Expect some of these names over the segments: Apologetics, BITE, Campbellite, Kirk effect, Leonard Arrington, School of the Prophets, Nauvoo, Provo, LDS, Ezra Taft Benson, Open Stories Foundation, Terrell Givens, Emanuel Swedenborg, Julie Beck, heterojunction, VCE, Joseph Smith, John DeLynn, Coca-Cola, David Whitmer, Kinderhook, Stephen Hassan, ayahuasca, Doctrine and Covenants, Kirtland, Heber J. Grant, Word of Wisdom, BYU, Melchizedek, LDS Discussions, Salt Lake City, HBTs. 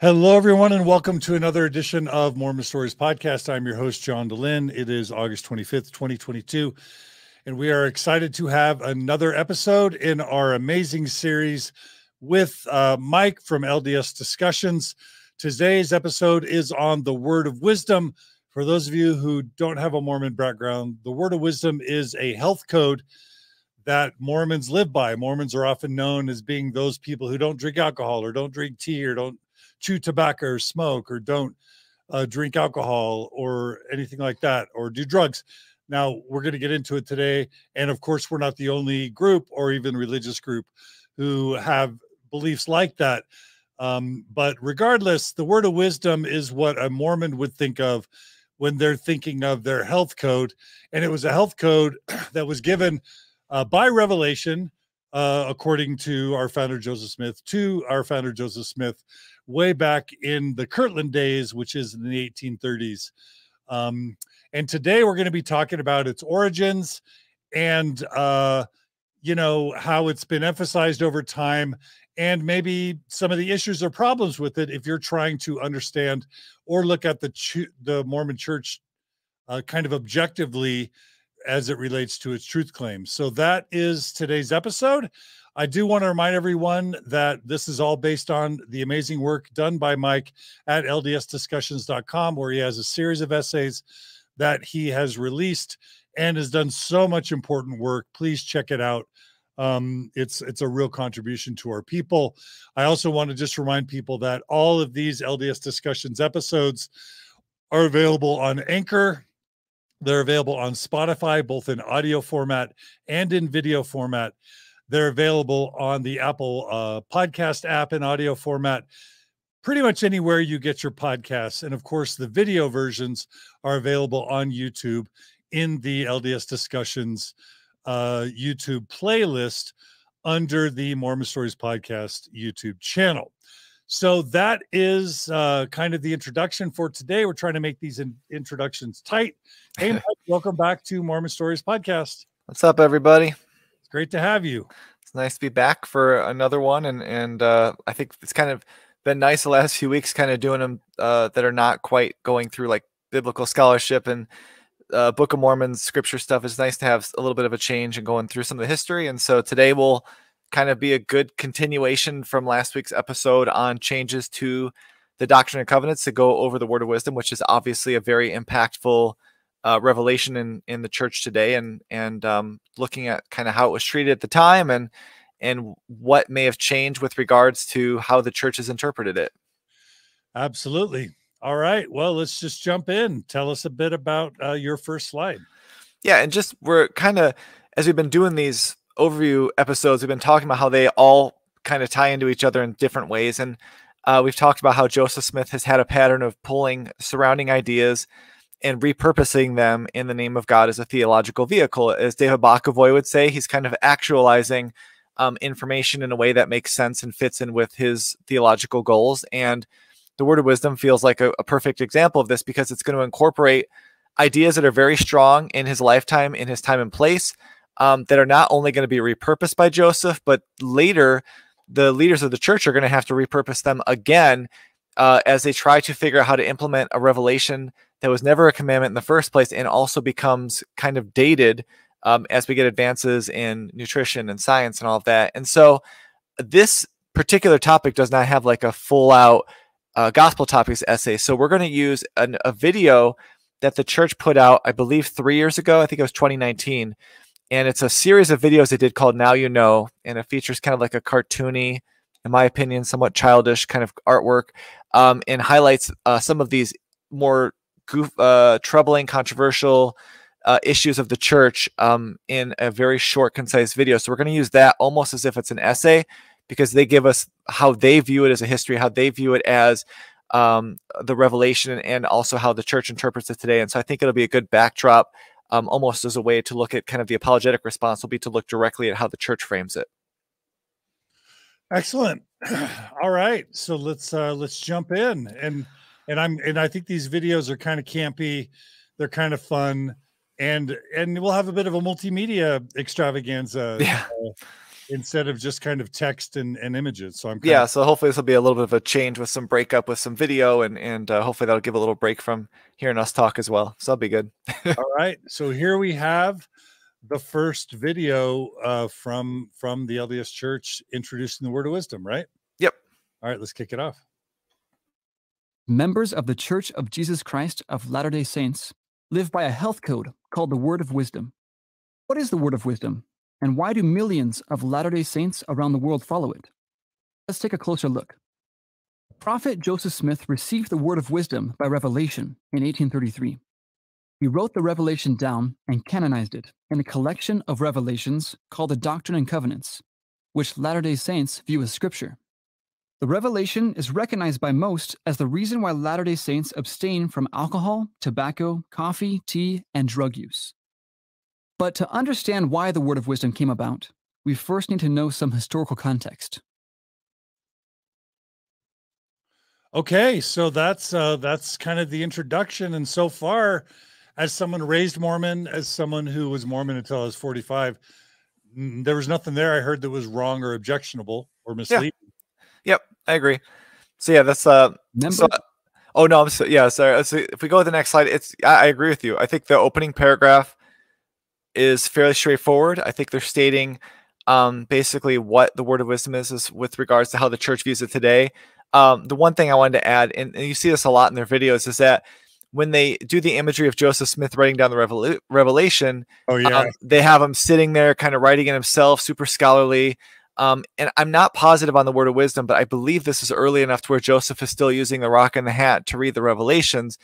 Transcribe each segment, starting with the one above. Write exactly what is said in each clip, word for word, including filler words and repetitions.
Hello, everyone, and welcome to another edition of Mormon Stories Podcast. I'm your host, John DeLynn. It is August twenty-fifth, twenty twenty-two, and we are excited to have another episode in our amazing series with uh, Mike from L D S Discussions. Today's episode is on the Word of Wisdom. For those of you who don't have a Mormon background, the Word of Wisdom is a health code that Mormons live by. Mormons are often known as being those people who don't drink alcohol or don't drink tea or don't chew tobacco or smoke or don't uh, drink alcohol or anything like that, or do drugs. Now, we're going to get into it today. And of course, we're not the only group or even religious group who have beliefs like that. Um, but regardless, the Word of Wisdom is what a Mormon would think of when they're thinking of their health code. And it was a health code that was given uh, by revelation, uh, according to our founder, Joseph Smith, to our founder, Joseph Smith, way back in the Kirtland days, which is in the eighteen thirties. Um, and today we're going to be talking about its origins and, uh, you know, how it's been emphasized over time and maybe some of the issues or problems with it if you're trying to understand or look at the ch the Mormon Church uh, kind of objectively as it relates to its truth claims. So that is today's episode. I do want to remind everyone that this is all based on the amazing work done by Mike at L D S discussions dot com, where he has a series of essays that he has released and has done so much important work. Please check it out. Um, it's, it's a real contribution to our people. I also want to just remind people that all of these L D S Discussions episodes are available on Anchor. They're available on Spotify, both in audio format and in video format. They're available on the Apple uh, podcast app in audio format, pretty much anywhere you get your podcasts. And of course, the video versions are available on YouTube in the L D S Discussions uh, YouTube playlist under the Mormon Stories Podcast YouTube channel. So that is uh, kind of the introduction for today. We're trying to make these in introductions tight. Hey, Mike, welcome back to Mormon Stories Podcast. What's up, everybody? Great to have you. It's nice to be back for another one. And, and uh, I think it's kind of been nice the last few weeks, kind of doing them uh, that are not quite going through like biblical scholarship and uh, Book of Mormon scripture stuff. It's nice to have a little bit of a change and going through some of the history. And so today will kind of be a good continuation from last week's episode on changes to the Doctrine and Covenants to go over the Word of Wisdom, which is obviously a very impactful Uh, revelation in in the church today, and and um, looking at kind of how it was treated at the time, and and what may have changed with regards to how the church has interpreted it. Absolutely. All right. Well, let's just jump in. Tell us a bit about uh, your first slide. Yeah, and just we're kind of, as we've been doing these overview episodes, we've been talking about how they all kind of tie into each other in different ways, and uh, we've talked about how Joseph Smith has had a pattern of pulling surrounding ideas and repurposing them in the name of God as a theological vehicle. As David Bakovoy would say, he's kind of actualizing um, information in a way that makes sense and fits in with his theological goals. And the Word of Wisdom feels like a, a perfect example of this, because it's going to incorporate ideas that are very strong in his lifetime, in his time and place, um, that are not only going to be repurposed by Joseph, but later the leaders of the church are going to have to repurpose them again uh, as they try to figure out how to implement a revelation that was never a commandment in the first place, and also becomes kind of dated um, as we get advances in nutrition and science and all of that. And so this particular topic does not have like a full out uh, gospel topics essay. So we're going to use an, a video that the church put out, I believe three years ago, I think it was twenty nineteen. And it's a series of videos they did called Now You Know. And it features kind of like a cartoony, in my opinion, somewhat childish kind of artwork, um, and highlights uh, some of these more Goof, uh, troubling, controversial uh, issues of the church um, in a very short, concise video. So we're going to use that almost as if it's an essay, because they give us how they view it as a history, how they view it as um, the revelation, and also how the church interprets it today. And so I think it'll be a good backdrop, um, almost as a way to look at kind of the apologetic response will be to look directly at how the church frames it. Excellent. All right. So let's, uh, let's jump in. And And I'm, and I think these videos are kind of campy. They're kind of fun, and, and we'll have a bit of a multimedia extravaganza yeah. instead of just kind of text and, and images. So I'm kind yeah. of... So hopefully this will be a little bit of a change with some breakup with some video, and and uh, hopefully that'll give a little break from hearing us talk as well. So that'll be good. All right. So here we have the first video uh, from from the L D S Church introducing the Word of Wisdom. Right. Yep. All right. Let's kick it off. Members of the Church of Jesus Christ of Latter-day Saints live by a health code called the Word of Wisdom. What is the Word of Wisdom, and why do millions of Latter-day Saints around the world follow it? Let's take a closer look. Prophet Joseph Smith received the Word of Wisdom by revelation in eighteen thirty-three. He wrote the revelation down and canonized it in a collection of revelations called the Doctrine and Covenants, which Latter-day Saints view as Scripture. The revelation is recognized by most as the reason why Latter-day Saints abstain from alcohol, tobacco, coffee, tea, and drug use. But to understand why the Word of Wisdom came about, we first need to know some historical context. Okay, so that's uh, that's kind of the introduction. And so far, as someone raised Mormon, as someone who was Mormon until I was forty-five, there was nothing there I heard that was wrong or objectionable or misleading. Yeah. Yep, I agree. So yeah, that's uh. So, oh no, I'm so, yeah. Sorry. So if we go to the next slide, it's I, I agree with you. I think the opening paragraph is fairly straightforward. I think they're stating um, basically what the Word of Wisdom is, is with regards to how the church views it today. Um, the one thing I wanted to add, and, and you see this a lot in their videos, is that when they do the imagery of Joseph Smith writing down the revel revelation, oh yeah, um, they have him sitting there, kind of writing it himself, super scholarly. Um, and I'm not positive on the Word of Wisdom, but I believe this is early enough to where Joseph is still using the rock and the hat to read the revelations.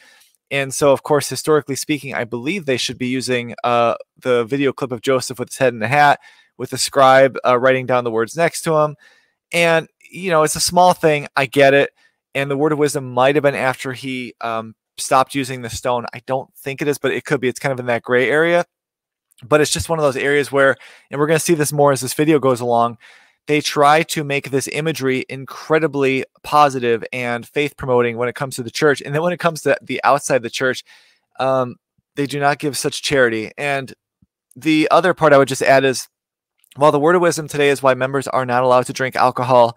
And so, of course, historically speaking, I believe they should be using uh, the video clip of Joseph with his head in the hat, with the scribe uh, writing down the words next to him. And, you know, it's a small thing. I get it. And the Word of Wisdom might have been after he um, stopped using the stone. I don't think it is, but it could be. It's kind of in that gray area. But it's just one of those areas where, and we're going to see this more as this video goes along, they try to make this imagery incredibly positive and faith-promoting when it comes to the church. And then when it comes to the outside the church, um, they do not give such charity. And the other part I would just add is, while the Word of Wisdom today is why members are not allowed to drink alcohol,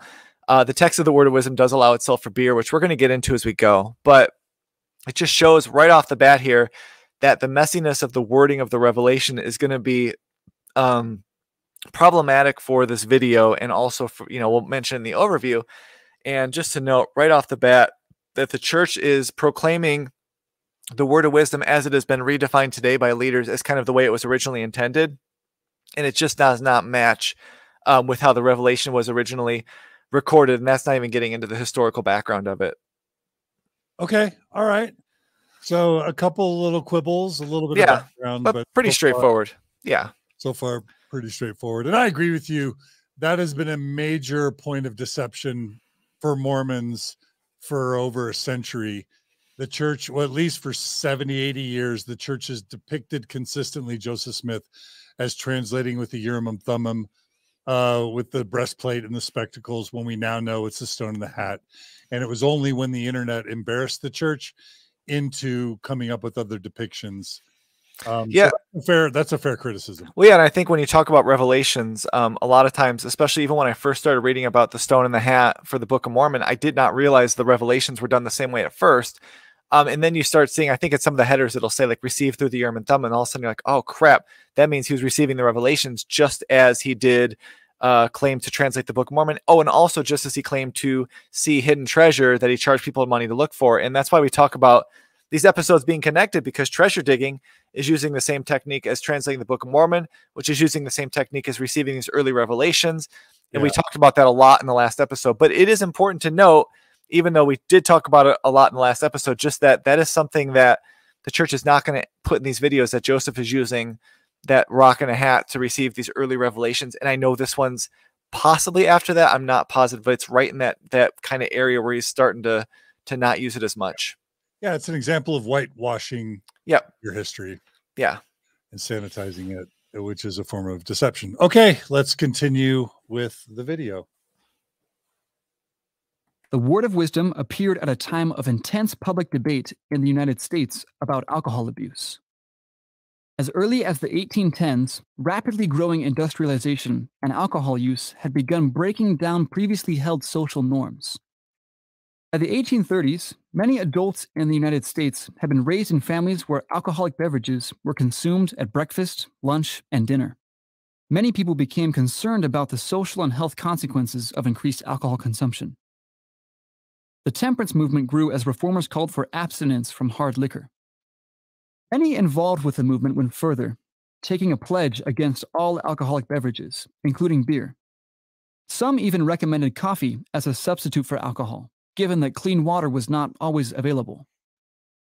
uh, the text of the Word of Wisdom does allow itself for beer, which we're going to get into as we go. But it just shows right off the bat here that the messiness of the wording of the revelation is going to be um, problematic for this video, and also for, you know, we'll mention in the overview. And just to note right off the bat that the church is proclaiming the Word of Wisdom as it has been redefined today by leaders as kind of the way it was originally intended, and it just does not match um, with how the revelation was originally recorded. And that's not even getting into the historical background of it. Okay, all right. So a couple little quibbles, a little bit yeah, of background, but, but pretty so straightforward. Far, yeah. So far, pretty straightforward. And I agree with you. That has been a major point of deception for Mormons for over a century. The church, well, at least for seventy, eighty years, the church has depicted consistently Joseph Smith as translating with the Urim and Thummim, uh, with the breastplate and the spectacles, when we now know it's the stone and the hat. And it was only when the internet embarrassed the church into coming up with other depictions. Um, yeah, so that's a fair. That's a fair criticism. Well, yeah, and I think when you talk about revelations, um, a lot of times, especially even when I first started reading about the stone and the hat for the Book of Mormon, I did not realize the revelations were done the same way at first. Um, and then you start seeing, I think it's some of the headers that'll say like received through the Urim and Thummim, and all of a sudden you're like, oh crap, that means he was receiving the revelations just as he did uh, claim to translate the Book of Mormon. Oh, and also just as he claimed to see hidden treasure that he charged people money to look for. And that's why we talk about these episodes being connected, because treasure digging is using the same technique as translating the Book of Mormon, which is using the same technique as receiving these early revelations. And yeah, we talked about that a lot in the last episode, but it is important to note, even though we did talk about it a lot in the last episode, just that that is something that the church is not going to put in these videos, that Joseph is using that rock and a hat to receive these early revelations. And I know this one's possibly after that. I'm not positive, but it's right in that, that kind of area where he's starting to, to not use it as much. Yeah. It's an example of whitewashing yep. your history. Yeah. And sanitizing it, which is a form of deception. Okay. Let's continue with the video. The Word of Wisdom appeared at a time of intense public debate in the United States about alcohol abuse. As early as the eighteen tens, rapidly growing industrialization and alcohol use had begun breaking down previously held social norms. By the eighteen thirties, many adults in the United States had been raised in families where alcoholic beverages were consumed at breakfast, lunch, and dinner. Many people became concerned about the social and health consequences of increased alcohol consumption. The temperance movement grew as reformers called for abstinence from hard liquor. Many involved with the movement went further, taking a pledge against all alcoholic beverages, including beer. Some even recommended coffee as a substitute for alcohol, given that clean water was not always available.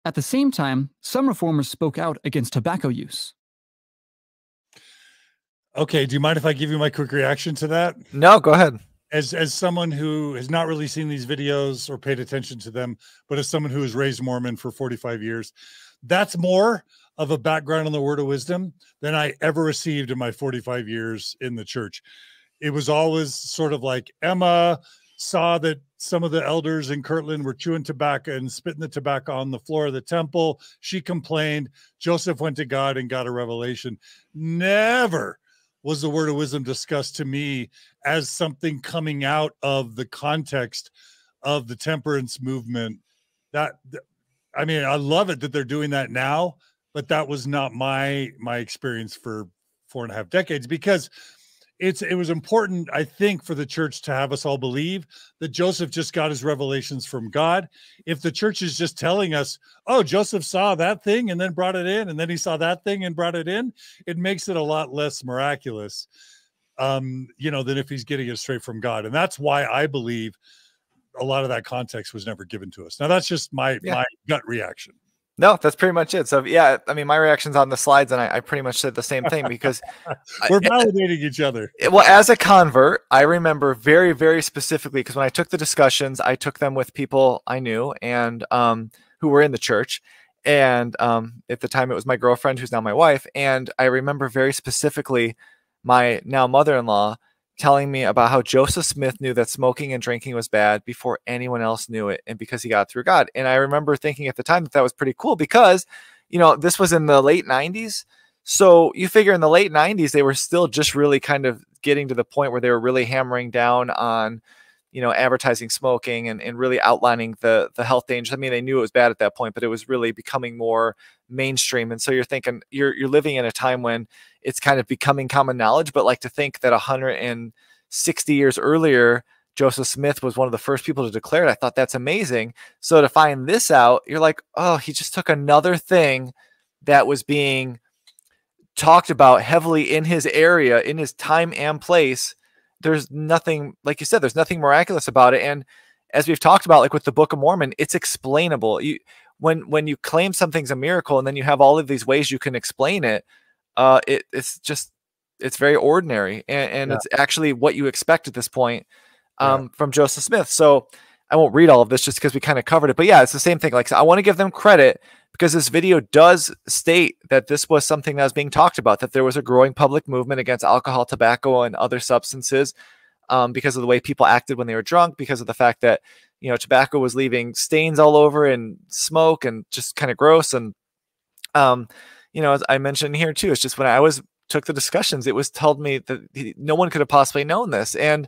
At the same time, some reformers spoke out against tobacco use. Okay, do you mind if I give you my quick reaction to that? No, go ahead. As, as someone who has not really seen these videos or paid attention to them, but as someone who was raised Mormon for forty-five years, that's more of a background on the Word of Wisdom than I ever received in my forty-five years in the church. It was always sort of like Emma saw that some of the elders in Kirtland were chewing tobacco and spitting the tobacco on the floor of the temple. She complained. Joseph went to God and got a revelation. Never was the Word of Wisdom discussed to me as something coming out of the context of the temperance movement. That, I mean, I love it that they're doing that now, but that was not my my experience for four and a half decades, because it's it was important, I think, for the church to have us all believe that Joseph just got his revelations from God. If the church is just telling us, oh, Joseph saw that thing and then brought it in, and then he saw that thing and brought it in, it makes it a lot less miraculous, um, you know, than if he's getting it straight from God. And that's why I believe a lot of that context was never given to us. Now that's just my, yeah. my gut reaction. No, that's pretty much it. So yeah, I mean, my reaction's on the slides, and I, I pretty much said the same thing, because we're I, validating each other. It, well, as a convert, I remember very, very specifically, because when I took the discussions, I took them with people I knew and um, who were in the church. And um, at the time it was my girlfriend, who's now my wife. And I remember very specifically my now mother-in-law telling me about how Joseph Smith knew that smoking and drinking was bad before anyone else knew it, and because he got it through God. And I remember thinking at the time that that was pretty cool, because, you know, this was in the late nineties. So you figure in the late nineties, they were still just really kind of getting to the point where they were really hammering down on, you know, advertising smoking and, and really outlining the, the health dangers. I mean, they knew it was bad at that point, but it was really becoming more mainstream. And so you're thinking you're, you're living in a time when it's kind of becoming common knowledge, but like to think that one hundred sixty years earlier, Joseph Smith was one of the first people to declare it. I thought that's amazing. So to find this out, you're like, oh, he just took another thing that was being talked about heavily in his area, in his time and place. There's nothing, like you said, there's nothing miraculous about it. And as we've talked about, like with the Book of Mormon, it's explainable. You, when, when you claim something's a miracle and then you have all of these ways you can explain it, uh, it it's just, it's very ordinary. And, and yeah. it's actually what you expect at this point um, yeah. from Joseph Smith. So I won't read all of this just because we kind of covered it, but yeah, it's the same thing. Like, so I want to give them credit, because this video does state that this was something that was being talked about, that there was a growing public movement against alcohol, tobacco, and other substances um, because of the way people acted when they were drunk, because of the fact that, you know, tobacco was leaving stains all over and smoke and just kind of gross. And, um, you know, as I mentioned here too, it's just when I was took the discussions, it was told me that he, no one could have possibly known this. And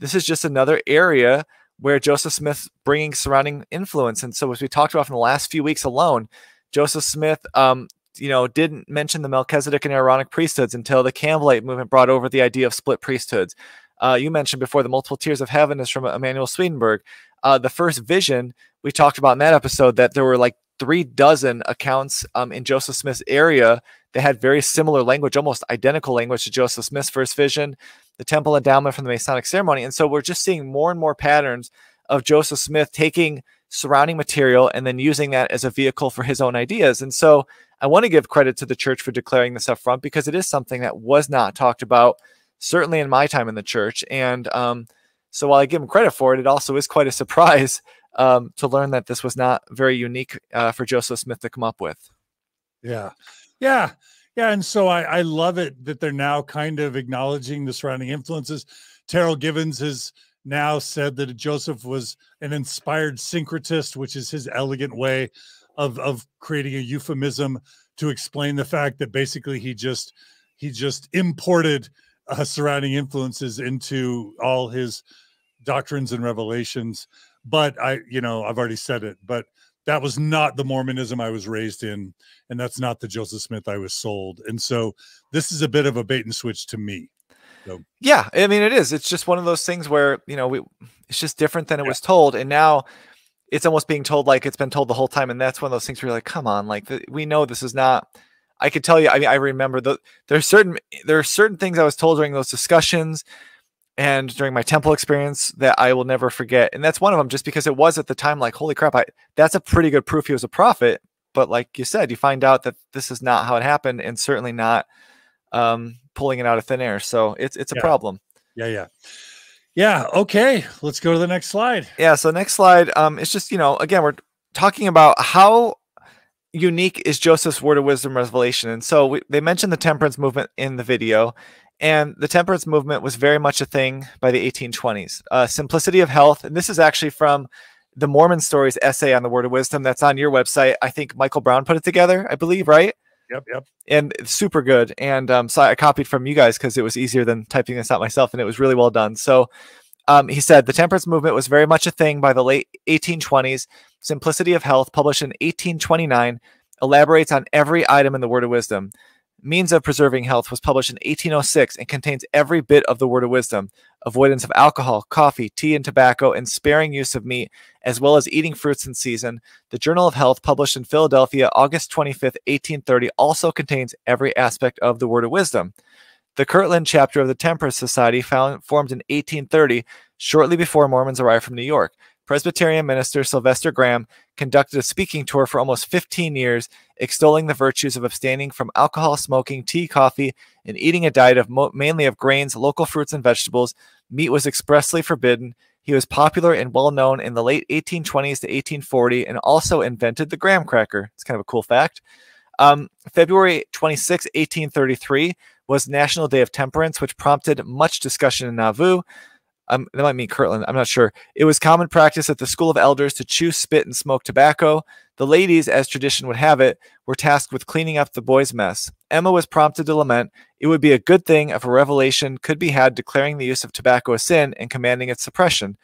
this is just another area where Joseph Smith's bringing surrounding influence. And so as we talked about in the last few weeks alone, Joseph Smith, um, you know, didn't mention the Melchizedek and Aaronic priesthoods until the Campbellite movement brought over the idea of split priesthoods. Uh, you mentioned before the multiple tiers of heaven is from Emanuel Swedenborg. Uh, the first vision we talked about in that episode, that there were like three dozen accounts um, in Joseph Smith's area that had very similar language, almost identical language to Joseph Smith's first vision, the temple endowment from the Masonic ceremony. And so we're just seeing more and more patterns of Joseph Smith taking surrounding material and then using that as a vehicle for his own ideas. And so I want to give credit to the church for declaring this up front, because it is something that was not talked about, certainly in my time in the church. And um, so while I give them credit for it, it also is quite a surprise um, to learn that this was not very unique uh, for Joseph Smith to come up with. Yeah. Yeah. Yeah. And so I, I love it that they're now kind of acknowledging the surrounding influences. Terrell Givens has now said that Joseph was an inspired syncretist, which is his elegant way of, of creating a euphemism to explain the fact that basically he just he just imported uh, surrounding influences into all his doctrines and revelations. But I, you know, I've already said it, but that was not the Mormonism I was raised in, and that's not the Joseph Smith I was sold. And so this is a bit of a bait and switch to me. So. Yeah, I mean, it is. It's just one of those things where, you know, we, it's just different than it yeah. was told. And now it's almost being told like it's been told the whole time. And that's one of those things where you're like, come on, like the, we know this is not, I could tell you, I mean, I remember the, there's certain, there are certain things I was told during those discussions and during my temple experience that I will never forget. And that's one of them, just because it was at the time like, holy crap, I, that's a pretty good proof he was a prophet. But like you said, you find out that this is not how it happened, and certainly not um, pulling it out of thin air. So it's, it's a yeah. problem. Yeah. Yeah. Yeah. Okay. Let's go to the next slide. Yeah. So next slide. Um, it's just, you know, again, we're talking about how unique is Joseph's Word of Wisdom revelation. And so we, they mentioned the temperance movement in the video, and the temperance movement was very much a thing by the eighteen twenties, uh, simplicity of health. And this is actually from the Mormon Stories essay on the Word of Wisdom. That's on your website. I think Michael Brown put it together, I believe. Right. Yep. Yep. And it's super good. And um, so I copied from you guys because it was easier than typing this out myself, and it was really well done. So um, he said the temperance movement was very much a thing by the late eighteen twenties. Simplicity of Health, published in eighteen twenty-nine, elaborates on every item in the Word of Wisdom. Means of Preserving Health was published in eighteen oh six and contains every bit of the Word of Wisdom. Avoidance of alcohol, coffee, tea, and tobacco, and sparing use of meat, as well as eating fruits in season. The Journal of Health, published in Philadelphia, August twenty-fifth, eighteen thirty, also contains every aspect of the Word of Wisdom. The Kirtland chapter of the Temperance Society, found, formed in eighteen thirty, shortly before Mormons arrived from New York. Presbyterian minister Sylvester Graham conducted a speaking tour for almost fifteen years, extolling the virtues of abstaining from alcohol, smoking, tea, coffee, and eating a diet of mo mainly of grains, local fruits, and vegetables. Meat was expressly forbidden. He was popular and well-known in the late eighteen twenties to eighteen forty, and also invented the graham cracker. It's kind of a cool fact. Um, February twenty-sixth, eighteen thirty-three was National Day of Temperance, which prompted much discussion in Nauvoo. Um, that might mean Kirtland, I'm not sure. It was common practice at the School of Elders to chew, spit, and smoke tobacco. The ladies, as tradition would have it, were tasked with cleaning up the boys' mess. Emma was prompted to lament, it would be a good thing if a revelation could be had declaring the use of tobacco a sin and commanding its suppression.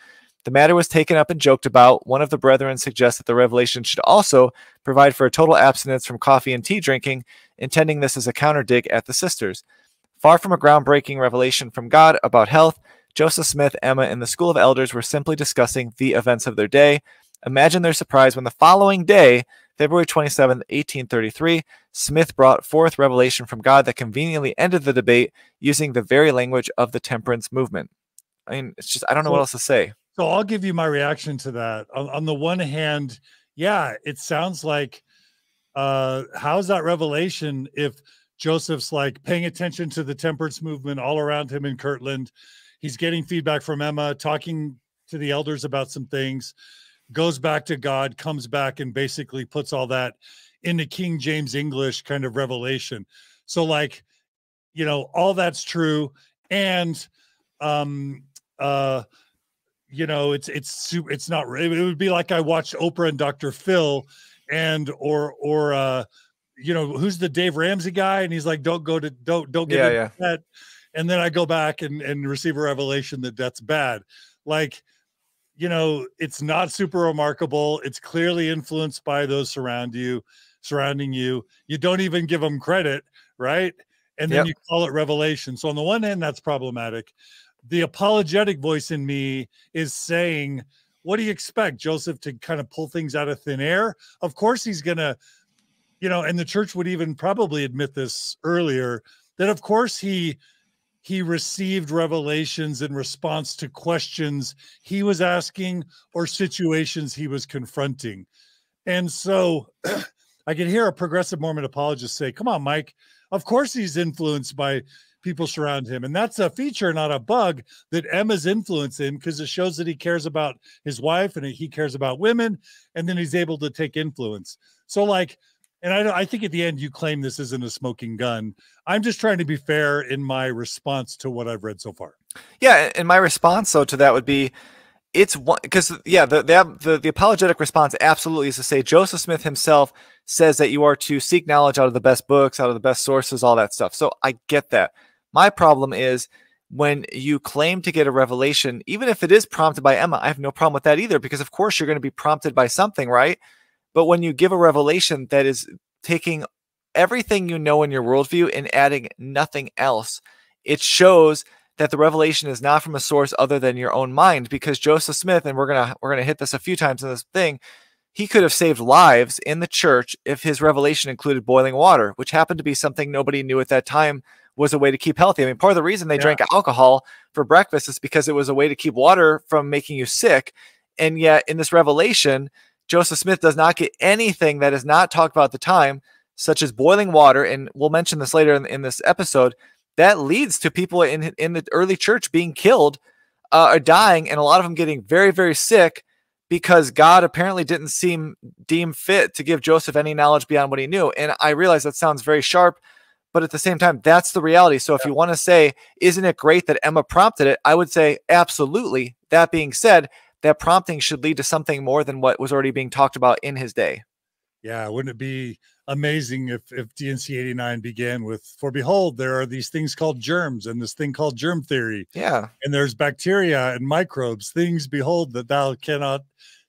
The matter was taken up and joked about. One of the brethren suggests that the revelation should also provide for a total abstinence from coffee and tea drinking, intending this as a counter dig at the sisters. Far from a groundbreaking revelation from God about health, Joseph Smith, Emma, and the School of Elders were simply discussing the events of their day. Imagine their surprise when the following day, February twenty-seventh, eighteen thirty-three, Smith brought forth revelation from God that conveniently ended the debate using the very language of the temperance movement. I mean, it's just, I don't know what else to say. So I'll give you my reaction to that. On, on the one hand, yeah, it sounds like, uh, how's that revelation if Joseph's like paying attention to the temperance movement all around him in Kirtland? He's getting feedback from Emma, talking to the elders about some things, goes back to God, comes back and basically puts all that into King James English kind of revelation. So like, you know, all that's true. And, um, uh, you know, it's, it's, it's not, it would be like I watched Oprah and Doctor Phil and, or, or, uh, you know, who's the Dave Ramsey guy? And he's like, don't go to, don't, don't get yeah, yeah. that. And then I go back and, and receive a revelation that that's bad. Like, you know, it's not super remarkable. It's clearly influenced by those surround you, surrounding you. You don't even give them credit, right? And then yep. you call it revelation. So on the one hand, that's problematic. The apologetic voice in me is saying, what do you expect, Joseph, to kind of pull things out of thin air? Of course he's going to, you know, and the church would even probably admit this earlier, that of course he... he received revelations in response to questions he was asking or situations he was confronting. And so I could hear a progressive Mormon apologist say, come on, Mike, of course he's influenced by people surround him. And that's a feature, not a bug, that Emma's influence in, because it shows that he cares about his wife and he cares about women, and then he's able to take influence. So like, and I, I think at the end you claim this isn't a smoking gun. I'm just trying to be fair in my response to what I've read so far. Yeah, and my response, so to that would be, it's one, because yeah, the, the the the apologetic response absolutely is to say Joseph Smith himself says that you are to seek knowledge out of the best books, out of the best sources, all that stuff. So I get that. My problem is when you claim to get a revelation, even if it is prompted by Emma, I have no problem with that either, because of course you're going to be prompted by something, right? But when you give a revelation that is taking everything you know in your worldview and adding nothing else, it shows that the revelation is not from a source other than your own mind, because Joseph Smith, and we're gonna we're gonna hit this a few times in this thing, he could have saved lives in the church if his revelation included boiling water, which happened to be something nobody knew at that time was a way to keep healthy. I mean, part of the reason they yeah. drank alcohol for breakfast is because it was a way to keep water from making you sick. And yet in this revelation, Joseph Smith does not get anything that is not talked about at the time, such as boiling water. And we'll mention this later in, in this episode, that leads to people in, in the early church being killed uh, or dying, and a lot of them getting very, very sick, because God apparently didn't seem deem fit to give Joseph any knowledge beyond what he knew. And I realize that sounds very sharp, but at the same time, that's the reality. So if yeah. you want to say, isn't it great that Emma prompted it? I would say, absolutely. That being said, that prompting should lead to something more than what was already being talked about in his day. Yeah, wouldn't it be amazing if, if D and C eighty-nine began with, for behold, there are these things called germs and this thing called germ theory. Yeah. And there's bacteria and microbes, things behold that thou cannot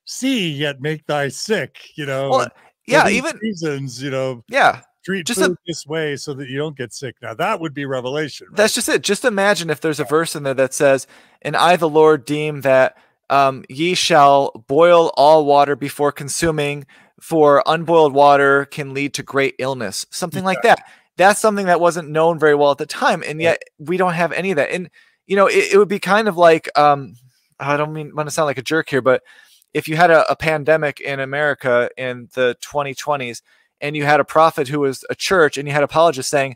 see yet make thy sick, you know. Well, yeah, even reasons, you know. Yeah. Treat just food a, this way so that you don't get sick. Now that would be revelation. Right? That's just it. Just imagine if there's a verse in there that says, and I, the Lord, deem that um, ye shall boil all water before consuming, for unboiled water can lead to great illness, something like that. That's something that wasn't known very well at the time, and yet we don't have any of that. And you know, it, it would be kind of like um, I don't mean want to sound like a jerk here, but if you had a, a pandemic in America in the twenty twenties, and you had a prophet who was a church, and you had apologists saying,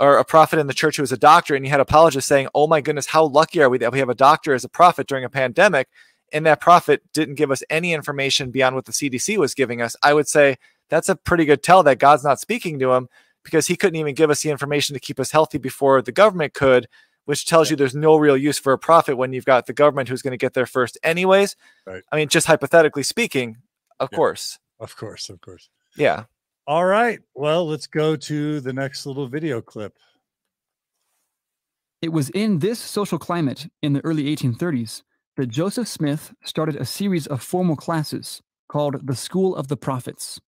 or a prophet in the church who was a doctor, and you had apologists saying, "Oh my goodness, how lucky are we that we have a doctor as a prophet during a pandemic?" And that prophet didn't give us any information beyond what the C D C was giving us, I would say that's a pretty good tell that God's not speaking to him, because he couldn't even give us the information to keep us healthy before the government could, which tells yeah. you there's no real use for a prophet when you've got the government who's going to get there first anyways. Right. I mean, just hypothetically speaking, of yeah. course. Of course, of course. Yeah. All right. Well, let's go to the next little video clip. It was in this social climate in the early eighteen thirties that Joseph Smith started a series of formal classes called the School of the Prophets.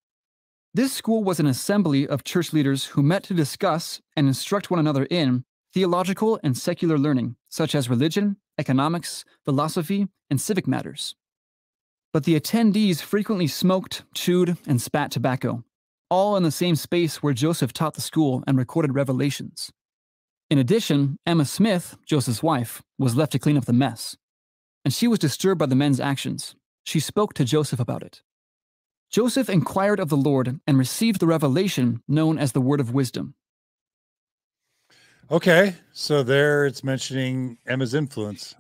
This school was an assembly of church leaders who met to discuss and instruct one another in theological and secular learning, such as religion, economics, philosophy, and civic matters. But the attendees frequently smoked, chewed, and spat tobacco, all in the same space where Joseph taught the school and recorded revelations. In addition, Emma Smith, Joseph's wife, was left to clean up the mess, and she was disturbed by the men's actions. She spoke to Joseph about it. Joseph inquired of the Lord and received the revelation known as the Word of Wisdom. Okay, so there it's mentioning Emma's influence.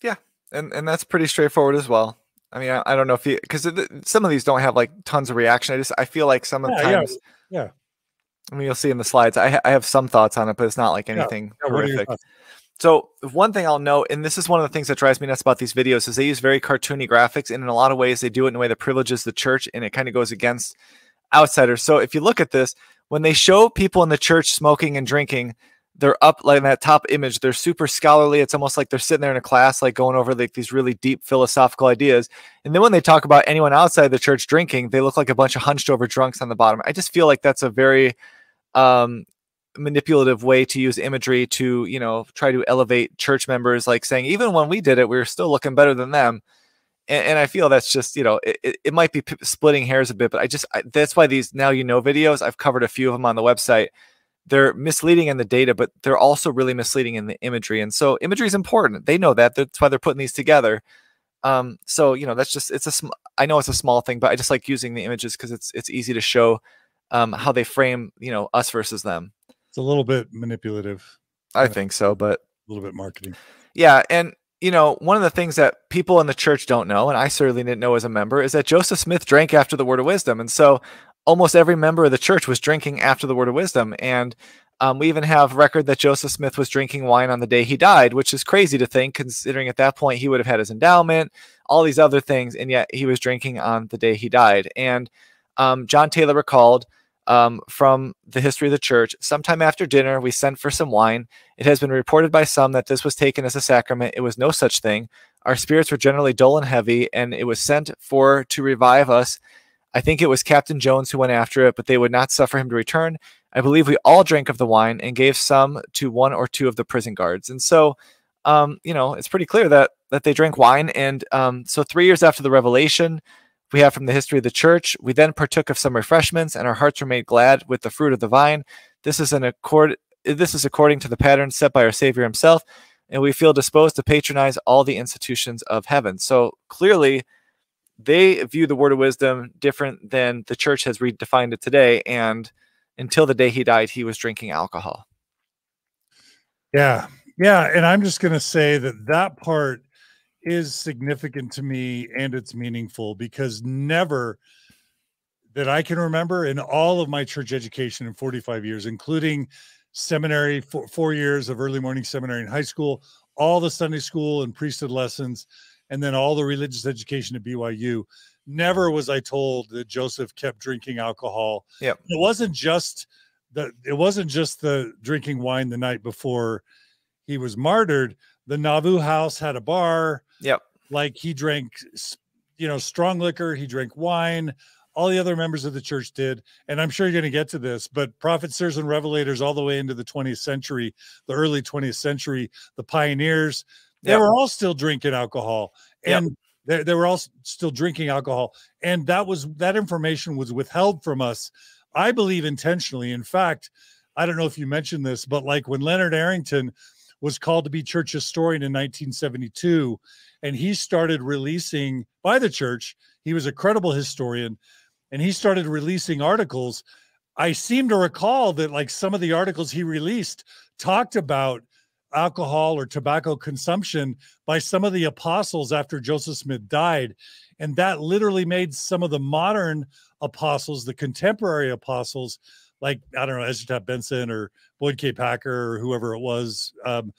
Yeah, and, and that's pretty straightforward as well. I mean, I, I don't know if you, because some of these don't have like tons of reaction. I just, I feel like some of the yeah, times, yeah, yeah. I mean, you'll see in the slides, I, ha I have some thoughts on it, but it's not like anything yeah, yeah, horrific. So one thing I'll note, and this is one of the things that drives me nuts about these videos, is they use very cartoony graphics, and in a lot of ways they do it in a way that privileges the church, and it kind of goes against outsiders. So if you look at this, when they show people in the church smoking and drinking, they're up like in that top image. They're super scholarly. It's almost like they're sitting there in a class, like going over like these really deep philosophical ideas. And then when they talk about anyone outside the church drinking, they look like a bunch of hunched over drunks on the bottom. I just feel like that's a very... Um, manipulative way to use imagery to, you know, try to elevate church members, like saying, even when we did it, we were still looking better than them. And, and I feel that's just, you know, it, it might be p splitting hairs a bit, but I just, I, that's why these now, you know, videos, I've covered a few of them on the website. They're misleading in the data, but they're also really misleading in the imagery. And so imagery is important. They know that. That's why they're putting these together. Um, so, you know, that's just, it's a, sm I know it's a small thing, but I just like using the images because it's, it's easy to show um, how they frame, you know, us versus them. It's a little bit manipulative. I think so, but a little bit marketing. Yeah. And, you know, one of the things that people in the church don't know, and I certainly didn't know as a member, is that Joseph Smith drank after the Word of Wisdom. And so almost every member of the church was drinking after the Word of Wisdom. And Um, we even have record that Joseph Smith was drinking wine on the day he died, which is crazy to think, considering at that point he would have had his endowment, all these other things, and yet he was drinking on the day he died. And um, John Taylor recalled um, from the history of the church, sometime after dinner, we sent for some wine. It has been reported by some that this was taken as a sacrament. It was no such thing. Our spirits were generally dull and heavy, and it was sent for to revive us. I think it was Captain Jones who went after it, but they would not suffer him to return. I believe we all drank of the wine and gave some to one or two of the prison guards. And so, um, you know, it's pretty clear that that they drank wine. And um, so three years after the revelation, we have from the history of the church, we then partook of some refreshments and our hearts were made glad with the fruit of the vine. This is an accord. This is according to the pattern set by our Savior himself. And we feel disposed to patronize all the institutions of heaven. So clearly, they view the Word of Wisdom different than the church has redefined it today. And until the day he died, he was drinking alcohol. Yeah. Yeah. And I'm just going to say that that part is significant to me, and it's meaningful, because never that I can remember in all of my church education in forty-five years, including seminary, four, four years of early morning seminary in high school, all the Sunday school and priesthood lessons, and then all the religious education at B Y U, never was I told that Joseph kept drinking alcohol. Yeah, it wasn't just the it wasn't just the drinking wine the night before he was martyred. The Nauvoo house had a bar. Yep, like he drank, you know, strong liquor. He drank wine. All the other members of the church did, and I'm sure you're going to get to this. But prophets, seers, and revelators, all the way into the twentieth century, the early twentieth century, the pioneers. They yep. were all still drinking alcohol, and yep. they, they were all still drinking alcohol. And that was, that information was withheld from us, I believe, intentionally. In fact, I don't know if you mentioned this, but like when Leonard Arrington was called to be church historian in nineteen seventy-two, and he started releasing by the church, he was a credible historian, and he started releasing articles. I seem to recall that like some of the articles he released talked about alcohol or tobacco consumption by some of the apostles after Joseph Smith died. And that literally made some of the modern apostles, the contemporary apostles, like, I don't know, Ezra Taft Benson or Boyd K. Packer or whoever it was, um,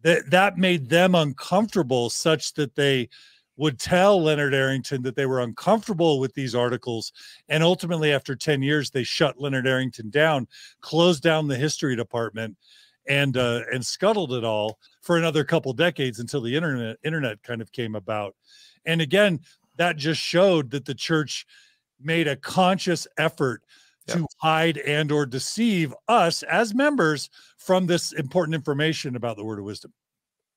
that, that made them uncomfortable, such that they would tell Leonard Arrington that they were uncomfortable with these articles. And ultimately, after ten years, they shut Leonard Arrington down, closed down the history department, and uh, and scuttled it all for another couple decades until the internet internet kind of came about. And again, that just showed that the church made a conscious effort yeah. to hide and or deceive us as members from this important information about the Word of Wisdom.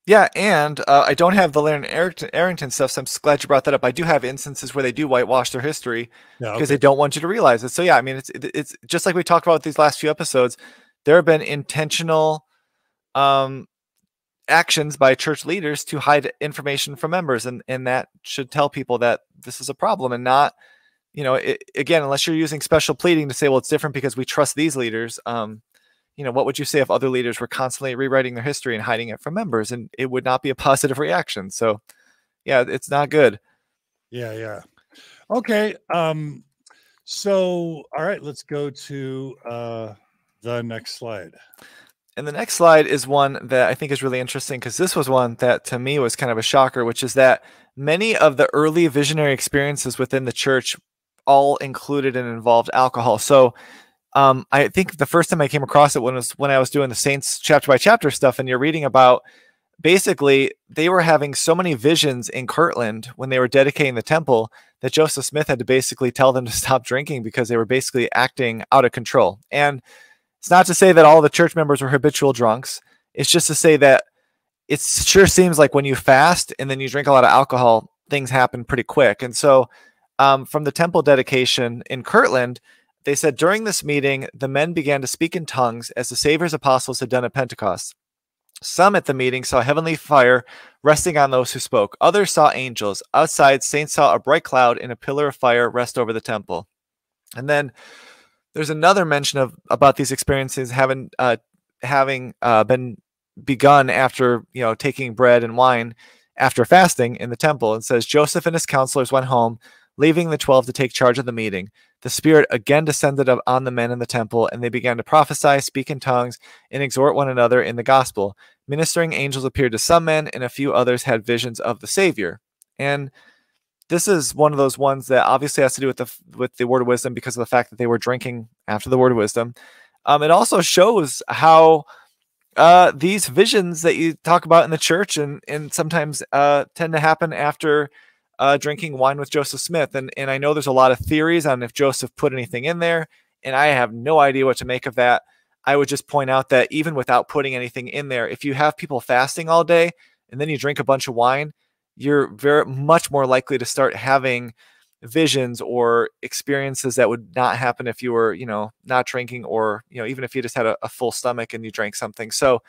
Yeah, and uh, I don't have the Leonard Arrington stuff, so I'm glad you brought that up. I do have instances where they do whitewash their history because yeah, okay. they don't want you to realize it. So yeah, I mean, it's it's just like we talked about these last few episodes. There have been intentional um, actions by church leaders to hide information from members, and, and that should tell people that this is a problem, and not, you know, it, again, unless you're using special pleading to say, well, it's different because we trust these leaders. Um, you know, what would you say if other leaders were constantly rewriting their history and hiding it from members? And it would not be a positive reaction. So, yeah, it's not good. Yeah, yeah. Okay. Um, so, all right, let's go to... Uh... the next slide. And the next slide is one that I think is really interesting, because this was one that to me was kind of a shocker, which is that many of the early visionary experiences within the church all included and involved alcohol. So um, I think the first time I came across it was when I was doing the Saints chapter by chapter stuff, and you're reading about basically they were having so many visions in Kirtland when they were dedicating the temple that Joseph Smith had to basically tell them to stop drinking because they were basically acting out of control. And it's not to say that all the church members were habitual drunks. It's just to say that it sure seems like when you fast and then you drink a lot of alcohol, things happen pretty quick. And so um, from the temple dedication in Kirtland, they said, during this meeting, the men began to speak in tongues as the Savior's apostles had done at Pentecost. Some at the meeting saw heavenly fire resting on those who spoke. Others saw angels. Outside, saints saw a bright cloud and a pillar of fire rest over the temple. And then there's another mention of about these experiences having uh, having uh, been begun after, you know, taking bread and wine after fasting in the temple, and says Joseph and his counselors went home, leaving the twelve to take charge of the meeting. The Spirit again descended on the men in the temple, and they began to prophesy, speak in tongues, and exhort one another in the gospel. Ministering angels appeared to some men, and a few others had visions of the Savior. And this is one of those ones that obviously has to do with the with the Word of Wisdom because of the fact that they were drinking after the Word of Wisdom. Um, it also shows how uh, these visions that you talk about in the church and, and sometimes uh, tend to happen after Uh, drinking wine with Joseph Smith. And, and I know there's a lot of theories on if Joseph put anything in there, and I have no idea what to make of that. I would just point out that even without putting anything in there, if you have people fasting all day and then you drink a bunch of wine, you're very much more likely to start having visions or experiences that would not happen if you were, you know, not drinking, or, you know, even if you just had a, a full stomach and you drank something. So,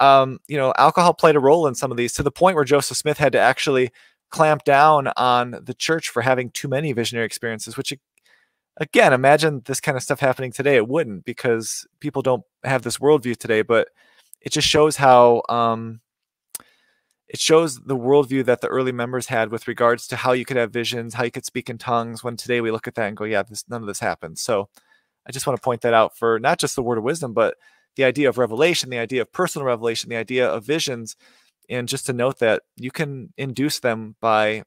um, you know, alcohol played a role in some of these, to the point where Joseph Smith had to actually clamp down on the church for having too many visionary experiences, which, again, imagine this kind of stuff happening today. It wouldn't, because people don't have this worldview today, but it just shows how, um, it shows the worldview that the early members had with regards to how you could have visions, how you could speak in tongues, when today we look at that and go, yeah, this, none of this happens. So I just want to point that out for not just the Word of Wisdom, but the idea of revelation, the idea of personal revelation, the idea of visions. And just to note that you can induce them by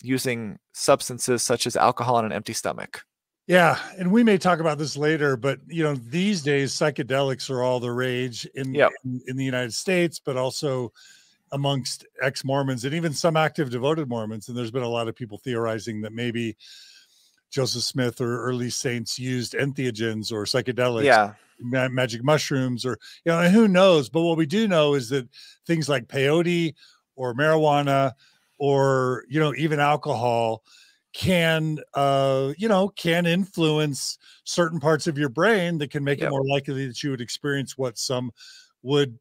using substances such as alcohol on an empty stomach. Yeah. And we may talk about this later, but, you know, these days psychedelics are all the rage in, yep. in, in the United States, but also amongst ex-Mormons and even some active devoted Mormons. And there's been a lot of people theorizing that maybe Joseph Smith or early saints used entheogens or psychedelics. Yeah. Magic mushrooms, or, you know, who knows? But what we do know is that things like peyote or marijuana or, you know, even alcohol can, uh, you know, can influence certain parts of your brain that can make yep. it more likely that you would experience what some would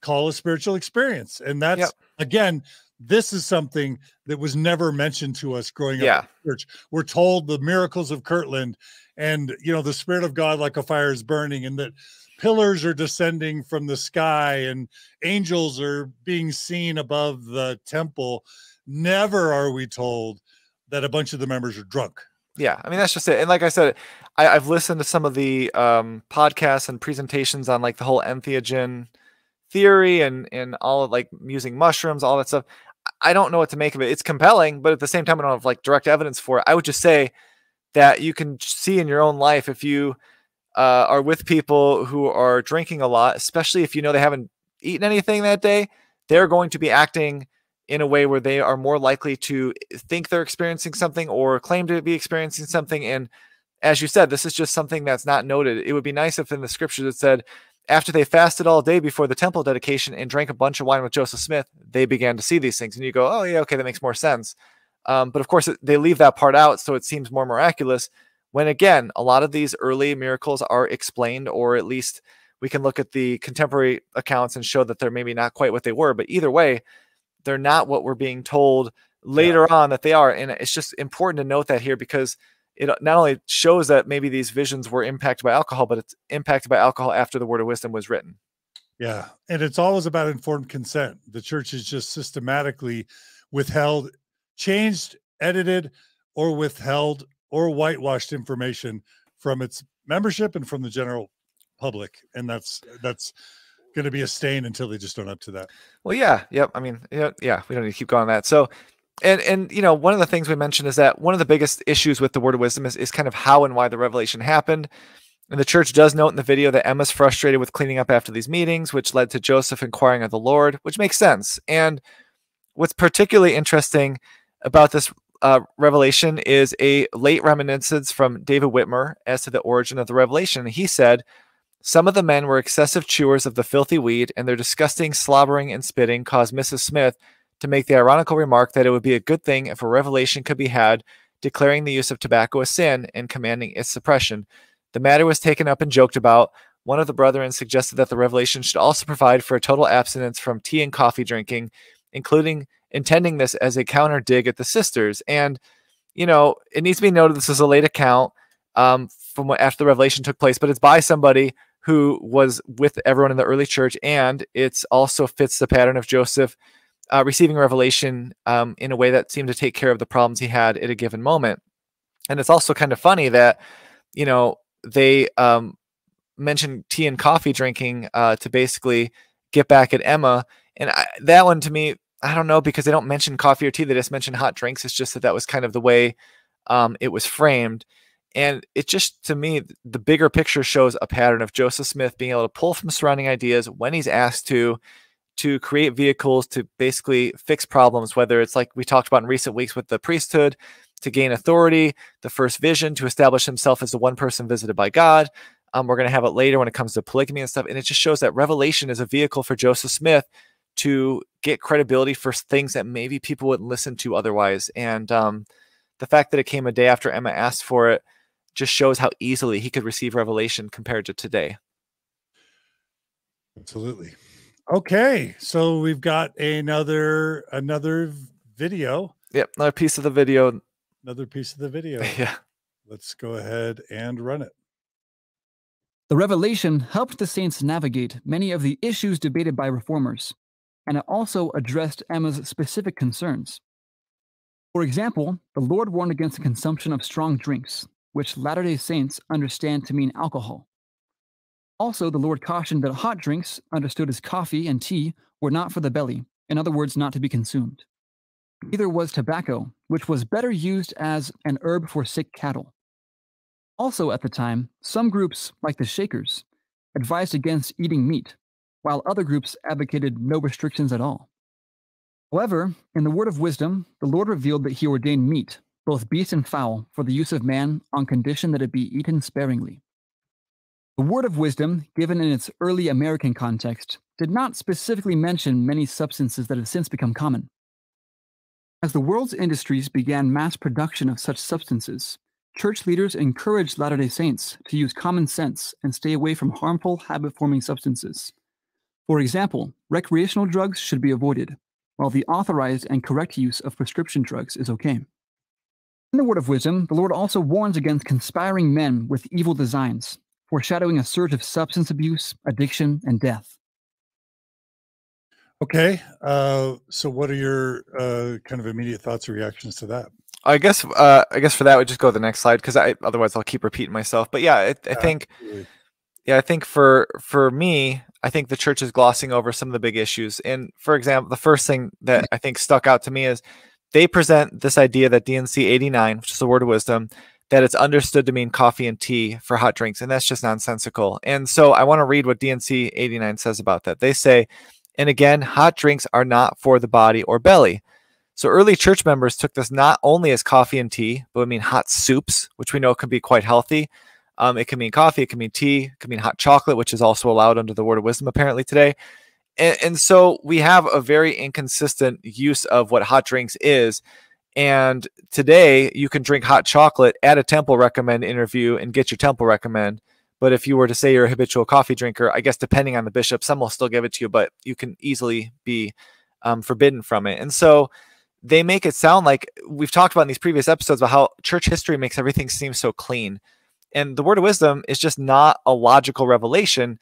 call a spiritual experience. And that's, yep. again, this is something that was never mentioned to us growing yeah. up in church. We're told the miracles of Kirtland and, you know, the Spirit of God like a fire is burning, and that pillars are descending from the sky and angels are being seen above the temple. Never are we told that a bunch of the members are drunk. Yeah, I mean, that's just it. And like I said, I, I've listened to some of the um, podcasts and presentations on like the whole entheogen theory and, and all of like using mushrooms, all that stuff. I don't know what to make of it. It's compelling, but at the same time, I don't have like direct evidence for it. I would just say that you can see in your own life, if you uh, are with people who are drinking a lot, especially if you know they haven't eaten anything that day, they're going to be acting in a way where they are more likely to think they're experiencing something or claim to be experiencing something. And as you said, this is just something that's not noted. It would be nice if in the scriptures it said, after they fasted all day before the temple dedication and drank a bunch of wine with Joseph Smith, they began to see these things. And you go, oh, yeah, okay, that makes more sense. Um, but of course, it, they leave that part out, so it seems more miraculous, when, again, a lot of these early miracles are explained, or at least we can look at the contemporary accounts and show that they're maybe not quite what they were. But either way, they're not what we're being told later yeah. on that they are. And it's just important to note that here, because it not only shows that maybe these visions were impacted by alcohol, but it's impacted by alcohol after the Word of Wisdom was written. Yeah. And it's always about informed consent. The church has just systematically withheld, changed, edited, or withheld or whitewashed information from its membership and from the general public. And that's, that's going to be a stain until they just don't up to that. Well, yeah. Yep. I mean, yeah, yeah, we don't need to keep going on that. So, And, and, you know, one of the things we mentioned is that one of the biggest issues with the Word of Wisdom is, is kind of how and why the revelation happened. And the church does note in the video that Emma's frustrated with cleaning up after these meetings, which led to Joseph inquiring of the Lord, which makes sense. And what's particularly interesting about this uh, revelation is a late reminiscence from David Whitmer as to the origin of the revelation. He said, "Some of the men were excessive chewers of the filthy weed, and their disgusting slobbering and spitting caused Missus Smith to make the ironical remark that it would be a good thing if a revelation could be had declaring the use of tobacco a sin and commanding its suppression. The matter was taken up and joked about. One of the brethren suggested that the revelation should also provide for a total abstinence from tea and coffee drinking, including intending this as a counter dig at the sisters." And, you know, it needs to be noted this is a late account um, from what, after the revelation took place, but it's by somebody who was with everyone in the early church, and it's also fits the pattern of Joseph Uh, receiving revelation um, in a way that seemed to take care of the problems he had at a given moment. And it's also kind of funny that, you know, they um, mentioned tea and coffee drinking uh, to basically get back at Emma. And I, that one to me, I don't know, because they don't mention coffee or tea. They just mention hot drinks. It's just that that was kind of the way um, it was framed. And it just, to me, the bigger picture shows a pattern of Joseph Smith being able to pull from surrounding ideas when he's asked to, to create vehicles to basically fix problems, whether it's like we talked about in recent weeks with the priesthood, to gain authority, the first vision, to establish himself as the one person visited by God. Um, we're going to have it later when it comes to polygamy and stuff. And it just shows that revelation is a vehicle for Joseph Smith to get credibility for things that maybe people wouldn't listen to otherwise. And um, the fact that it came a day after Emma asked for it just shows how easily he could receive revelation compared to today. Absolutely. Okay. So we've got another, another video. Yep. Another piece of the video. Another piece of the video. Yeah. Let's go ahead and run it. The revelation helped the saints navigate many of the issues debated by reformers, and it also addressed Emma's specific concerns. For example, the Lord warned against the consumption of strong drinks, which Latter-day Saints understand to mean alcohol. Also, the Lord cautioned that hot drinks, understood as coffee and tea, were not for the belly, in other words, not to be consumed. Neither was tobacco, which was better used as an herb for sick cattle. Also at the time, some groups, like the Shakers, advised against eating meat, while other groups advocated no restrictions at all. However, in the Word of Wisdom, the Lord revealed that he ordained meat, both beast and fowl, for the use of man on condition that it be eaten sparingly. The Word of Wisdom, given in its early American context, did not specifically mention many substances that have since become common. As the world's industries began mass production of such substances, church leaders encouraged Latter-day Saints to use common sense and stay away from harmful habit-forming substances. For example, recreational drugs should be avoided, while the authorized and correct use of prescription drugs is okay. In the Word of Wisdom, the Lord also warns against conspiring men with evil designs, foreshadowing a surge of substance abuse, addiction, and death. Okay, uh, so what are your uh, kind of immediate thoughts or reactions to that? I guess, uh, I guess for that, we just go to the next slide because I, otherwise I'll keep repeating myself. But yeah, I, I think, Absolutely. yeah, I think for for me, I think the church is glossing over some of the big issues. And for example, the first thing that I think stuck out to me is, they present this idea that D and C eighty-nine, which is the Word of Wisdom, that it's understood to mean coffee and tea for hot drinks. And that's just nonsensical. And so I want to read what D and C eighty-nine says about that. They say, and again, hot drinks are not for the body or belly. So early church members took this not only as coffee and tea, but would mean hot soups, which we know can be quite healthy. Um, it can mean coffee, it can mean tea, it can mean hot chocolate, which is also allowed under the Word of Wisdom apparently today. And, and so we have a very inconsistent use of what hot drinks is. And today you can drink hot chocolate at a temple recommend interview and get your temple recommend. But if you were to say you're a habitual coffee drinker, I guess depending on the bishop, some will still give it to you, but you can easily be um, forbidden from it. And so they make it sound like, we've talked about in these previous episodes about how church history makes everything seem so clean. And the Word of Wisdom is just not a logical revelation.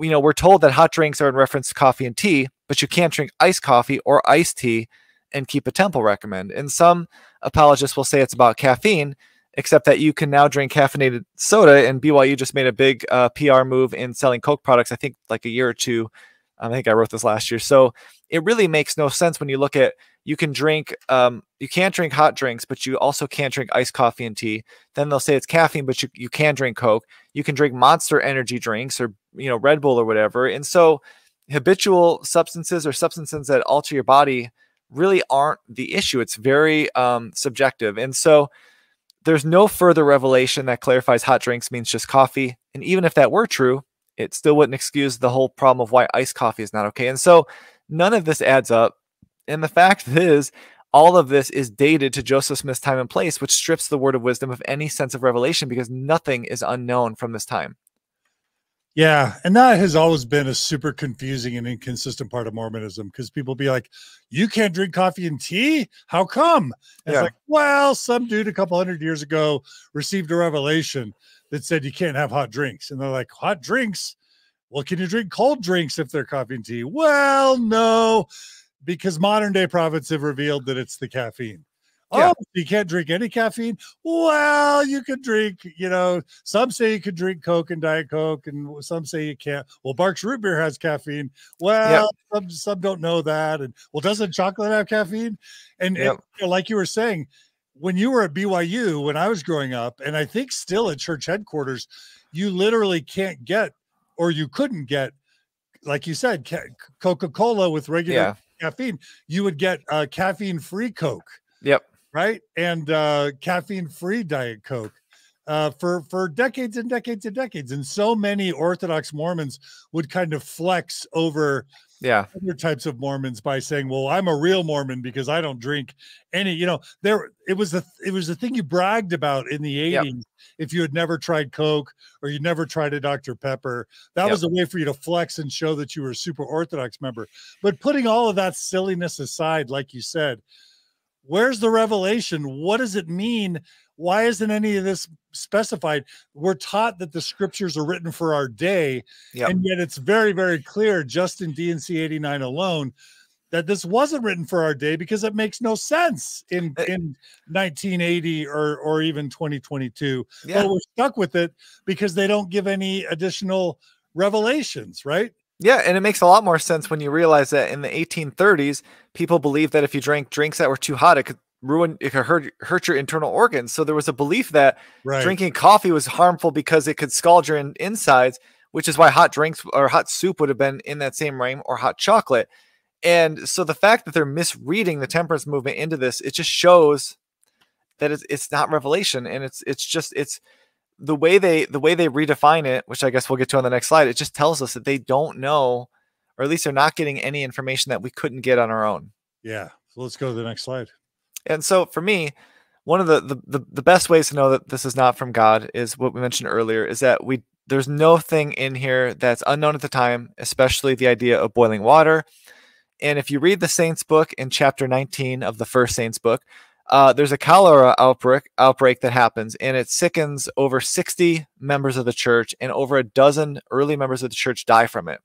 You know, we're told that hot drinks are in reference to coffee and tea, but you can't drink iced coffee or iced tea and keep a temple recommend. And some apologists will say it's about caffeine, except that you can now drink caffeinated soda, and B Y U just made a big uh, P R move in selling Coke products, I think like a year or two. I think I wrote this last year. So it really makes no sense when you look at, you can drink, um, you can't drink hot drinks, but you also can't drink iced coffee and tea. Then they'll say it's caffeine, but you, you can drink Coke. You can drink Monster energy drinks or, you know, Red Bull or whatever. And so habitual substances or substances that alter your body really aren't the issue. It's very um, subjective. And so there's no further revelation that clarifies hot drinks means just coffee. And even if that were true, it still wouldn't excuse the whole problem of why iced coffee is not okay. And so none of this adds up. And the fact is, all of this is dated to Joseph Smith's time and place, which strips the Word of Wisdom of any sense of revelation because nothing is unknown from this time. Yeah, and that has always been a super confusing and inconsistent part of Mormonism because people be like, you can't drink coffee and tea? How come? And yeah. It's like, well, some dude a couple hundred years ago received a revelation that said you can't have hot drinks. And they're like, hot drinks? Well, can you drink cold drinks if they're coffee and tea? Well, no, because modern day prophets have revealed that it's the caffeine. Yeah. Oh, you can't drink any caffeine. Well, you could drink, you know, some say you could drink Coke and Diet Coke, and some say you can't. Well, Barks root beer has caffeine. Well, yeah. some, some don't know that. And well, doesn't chocolate have caffeine? And, yeah. and you know, like you were saying, when you were at B Y U, when I was growing up, and I think still at church headquarters, you literally can't get, or you couldn't get, like you said, Coca-Cola with regular yeah. caffeine. You would get uh, caffeine-free Coke. Yep. Right. And uh, caffeine free Diet Coke uh, for, for decades and decades and decades. And so many Orthodox Mormons would kind of flex over yeah. other types of Mormons by saying, well, I'm a real Mormon because I don't drink any, you know, there, it was the, it was the thing you bragged about in the eighties. Yep. If you had never tried Coke or you never tried a Doctor Pepper, that yep. was a way for you to flex and show that you were a super Orthodox member. But putting all of that silliness aside, like you said, where's the revelation? What does it mean? Why isn't any of this specified? We're taught that the scriptures are written for our day. Yep. And yet it's very, very clear just in D and C eighty-nine alone that this wasn't written for our day, because it makes no sense in, in nineteen eighty or, or even twenty twenty-two. Yeah. But we're stuck with it because they don't give any additional revelations, right? Yeah, and it makes a lot more sense when you realize that in the eighteen thirties, people believed that if you drank drinks that were too hot, it could ruin, it could hurt, hurt your internal organs. So there was a belief that right. drinking coffee was harmful because it could scald your in, insides, which is why hot drinks or hot soup would have been in that same realm, or hot chocolate. And so the fact that they're misreading the temperance movement into this, it just shows that it's, it's not revelation, and it's it's just it's. The way they the way they redefine it, which I guess we'll get to on the next slide, it just tells us that they don't know, or at least they're not getting any information that we couldn't get on our own. Yeah. So let's go to the next slide. And so for me, one of the the the, the best ways to know that this is not from God is what we mentioned earlier, is that we there's no thing in here that's unknown at the time, especially the idea of boiling water. And if you read the Saints book in chapter nineteen of the first Saints book, Uh, there's a cholera outbreak outbreak that happens, and it sickens over sixty members of the church, and over a dozen early members of the church die from it.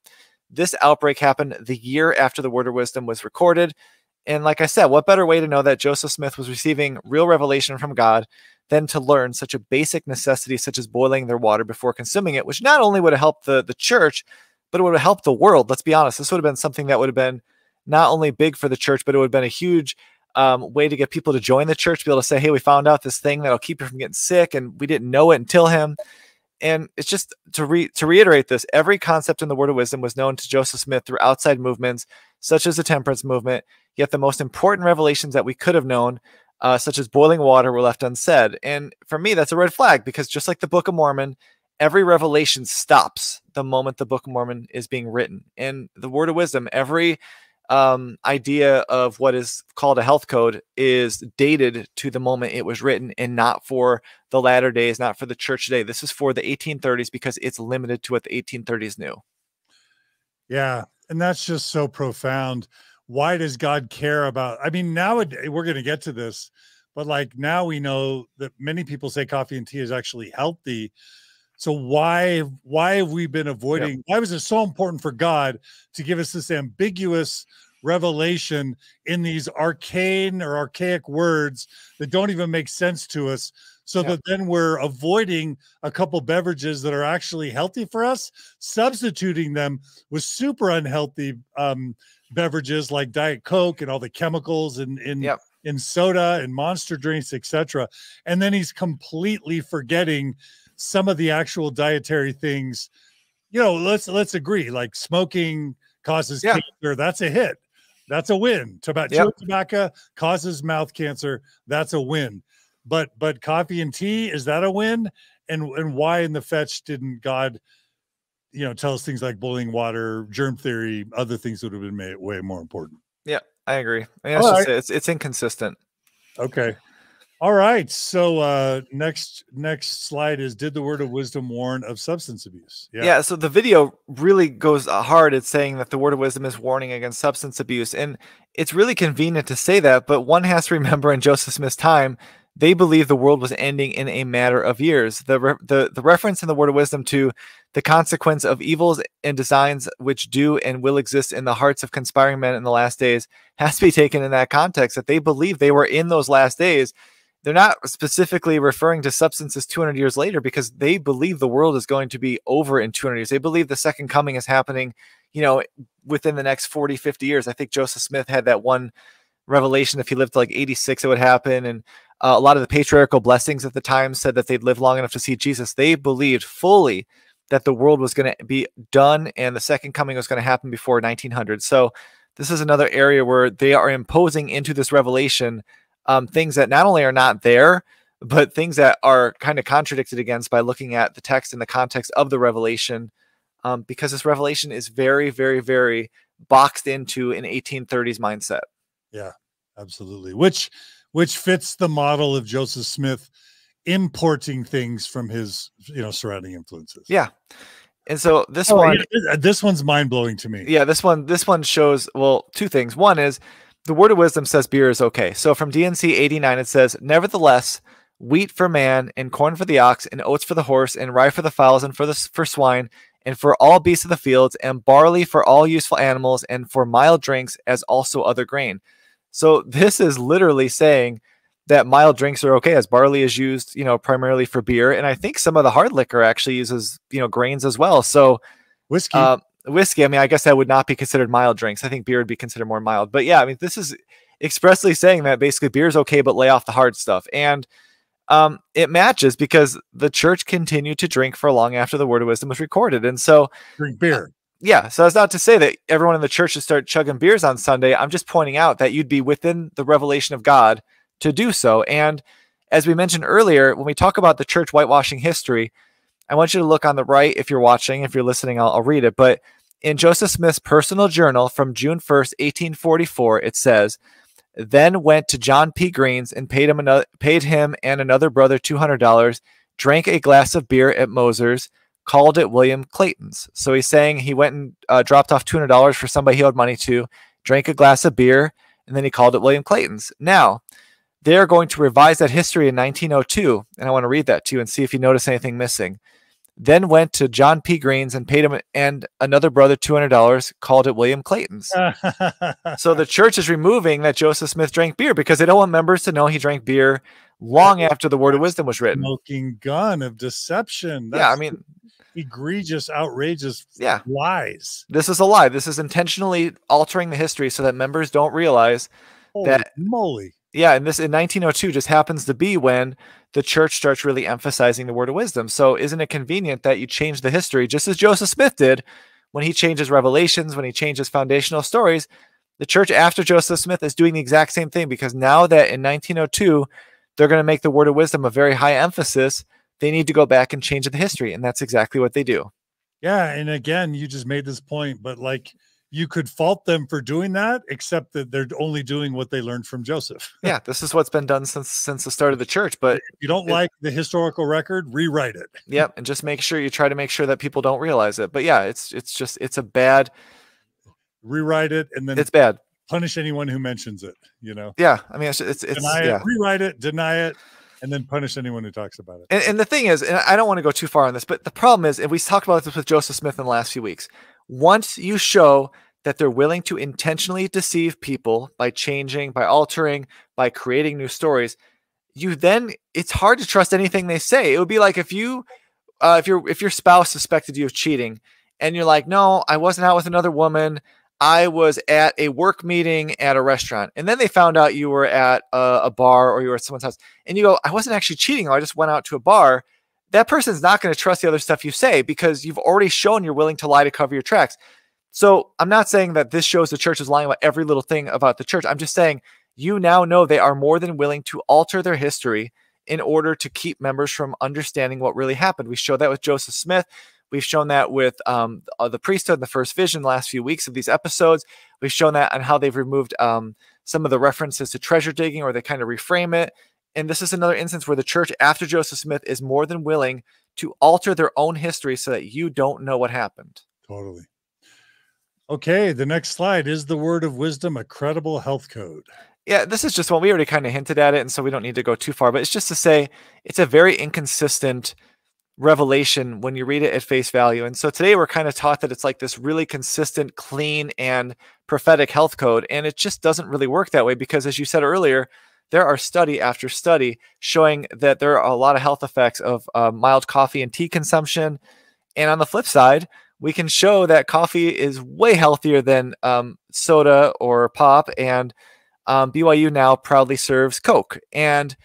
This outbreak happened the year after the Word of Wisdom was recorded. And like I said, what better way to know that Joseph Smith was receiving real revelation from God than to learn such a basic necessity, such as boiling their water before consuming it, which not only would have helped the, the church, but it would have helped the world. Let's be honest. This would have been something that would have been not only big for the church, but it would have been a huge Um, way to get people to join the church, be able to say, hey, we found out this thing that'll keep you from getting sick, and we didn't know it until him. And it's just to re to reiterate this, every concept in the Word of Wisdom was known to Joseph Smith through outside movements, such as the temperance movement, yet the most important revelations that we could have known, uh, such as boiling water, were left unsaid. And for me, that's a red flag, because just like the Book of Mormon, every revelation stops the moment the Book of Mormon is being written. And the Word of Wisdom, every Um, idea of what is called a health code, is dated to the moment it was written, and not for the latter days, not for the church today. This is for the eighteen thirties, because it's limited to what the eighteen thirties knew. Yeah. And that's just so profound. Why does God care about, I mean, nowadays, we're going to get to this, but like now we know that many people say coffee and tea is actually healthy. So why, why have we been avoiding, yep. why was it so important for God to give us this ambiguous revelation in these arcane or archaic words that don't even make sense to us, so yep. that then we're avoiding a couple beverages that are actually healthy for us, substituting them with super unhealthy um, beverages like Diet Coke and all the chemicals and in, yep. in soda and monster drinks, et cetera. And then he's completely forgetting some of the actual dietary things. You know, let's let's agree, like smoking causes yeah. cancer. That's a hit. That's a win. Tobacco, yep. tobacco causes mouth cancer. That's a win. But but coffee and tea, is that a win? And and why in the fetch didn't God, you know, tell us things like boiling water, germ theory, other things that would have been made way more important? Yeah, I agree. I mean, that's just, right. it's it's inconsistent. Okay. All right. So uh, next next slide is, did the Word of Wisdom warn of substance abuse? Yeah. yeah. So the video really goes hard at saying that the Word of Wisdom is warning against substance abuse. And it's really convenient to say that, but one has to remember in Joseph Smith's time, They believed the world was ending in a matter of years. The, re the, the reference in the Word of Wisdom to the consequence of evils and designs which do and will exist in the hearts of conspiring men in the last days has to be taken in that context, that they believe they were in those last days. They're not specifically referring to substances two hundred years later, because they believe the world is going to be over in two hundred years. They believe the second coming is happening, you know, within the next forty, fifty years. I think Joseph Smith had that one revelation. If he lived to like eighty-six, it would happen. And uh, a lot of the patriarchal blessings at the time said that they'd live long enough to see Jesus. They believed fully that the world was going to be done and the second coming was going to happen before nineteen hundred. So this is another area where they are imposing into this revelation Um, things that not only are not there, but things that are kind of contradicted against by looking at the text in the context of the revelation, um, because this revelation is very, very, very boxed into an eighteen thirties mindset. Yeah, absolutely. Which, which fits the model of Joseph Smith importing things from his, you know, surrounding influences. Yeah. And so this oh, one, this one's mind blowing to me. Yeah. This one, this one shows, well, two things. One is, the Word of Wisdom says beer is okay. So from D N C eighty-nine, it says, nevertheless, wheat for man, and corn for the ox, and oats for the horse, and rye for the fowls, and for the for swine, and for all beasts of the fields, and barley for all useful animals, and for mild drinks, as also other grain. So this is literally saying that mild drinks are okay, as barley is used, you know, primarily for beer. And I think some of the hard liquor actually uses, you know, grains as well. So whiskey. Uh, Whiskey, I mean, I guess that would not be considered mild drinks. I think beer would be considered more mild. But yeah, I mean, this is expressly saying that basically beer is okay, but lay off the hard stuff. And um, it matches because the church continued to drink for long after the Word of Wisdom was recorded. And so drink beer. Uh, yeah. So that's not to say that everyone in the church should start chugging beers on Sunday. I'm just pointing out that you'd be within the revelation of God to do so. And as we mentioned earlier, when we talk about the church whitewashing history, I want you to look on the right if you're watching. If you're listening, I'll, I'll read it. But in Joseph Smith's personal journal from June first, eighteen forty-four, it says, then went to John P. Green's and paid him, another, paid him and another brother two hundred dollars, drank a glass of beer at Moser's, called it William Clayton's. So he's saying he went and uh, dropped off two hundred dollars for somebody he owed money to, drank a glass of beer, and then he called it William Clayton's. Now, they're going to revise that history in nineteen oh two, and I want to read that to you and see if you notice anything missing. Then went to John P. Green's and paid him and another brother two hundred dollars, called it William Clayton's. So the church is removing that Joseph Smith drank beer because they don't want members to know he drank beer long after the Word of Wisdom was written. Smoking gun of deception. That's, yeah, I mean, egregious, outrageous yeah. lies. This is a lie. This is intentionally altering the history so that members don't realize Holy that. Moly. Yeah, and this in nineteen oh two just happens to be when the church starts really emphasizing the Word of Wisdom. So isn't it convenient that you change the history, just as Joseph Smith did when he changes revelations, when he changes foundational stories? The church after Joseph Smith is doing the exact same thing, because now that in nineteen oh two, they're going to make the Word of Wisdom a very high emphasis, they need to go back and change the history. And that's exactly what they do. Yeah, and again, you just made this point, but like, you could fault them for doing that, except that they're only doing what they learned from Joseph. Yeah, this is what's been done since since the start of the church. But if you don't it, like the historical record, rewrite it. Yep, and just make sure you try to make sure that people don't realize it. But yeah, it's it's just it's a bad rewrite it, and then it's bad. Punish anyone who mentions it. You know. Yeah, I mean, it's it's, it's deny yeah. it, rewrite it, deny it, and then punish anyone who talks about it. And, and the thing is, and I don't want to go too far on this, but the problem is, and we talked about this with Joseph Smith in the last few weeks. Once you show that they're willing to intentionally deceive people by changing, by altering, by creating new stories, you then it's hard to trust anything they say. It would be like if you, uh, if your if your spouse suspected you of cheating, and you're like, no, I wasn't out with another woman. I was at a work meeting at a restaurant, and then they found out you were at a, a bar or you were at someone's house, and you go, I wasn't actually cheating. I just went out to a bar. That person's not going to trust the other stuff you say because you've already shown you're willing to lie to cover your tracks. So I'm not saying that this shows the church is lying about every little thing about the church. I'm just saying you now know they are more than willing to alter their history in order to keep members from understanding what really happened. We showed that with Joseph Smith. We've shown that with um, the priesthood, the first vision, the last few weeks of these episodes. We've shown that on how they've removed um, some of the references to treasure digging, or they kind of reframe it. And this is another instance where the church after Joseph Smith is more than willing to alter their own history so that you don't know what happened. Totally. Okay. The next slide is the Word of Wisdom, a credible health code. Yeah, this is just one. We already kind of hinted at it, and so we don't need to go too far. But it's just to say it's a very inconsistent revelation when you read it at face value. And so today we're kind of taught that it's like this really consistent, clean, and prophetic health code. And it just doesn't really work that way because, as you said earlier, there are study after study showing that there are a lot of health effects of uh, mild coffee and tea consumption. And on the flip side, we can show that coffee is way healthier than um, soda or pop, and um, B Y U now proudly serves Coke. And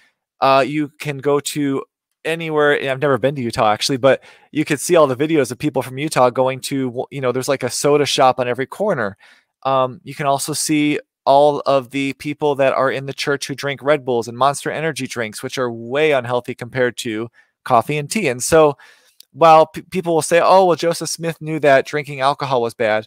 uh, you can go to anywhere. I've never been to Utah actually, but you could see all the videos of people from Utah going to, you know, there's like a soda shop on every corner. Um, you can also see all of the people that are in the church who drink Red Bulls and Monster Energy drinks, which are way unhealthy compared to coffee and tea. And so while p people will say, oh, well, Joseph Smith knew that drinking alcohol was bad.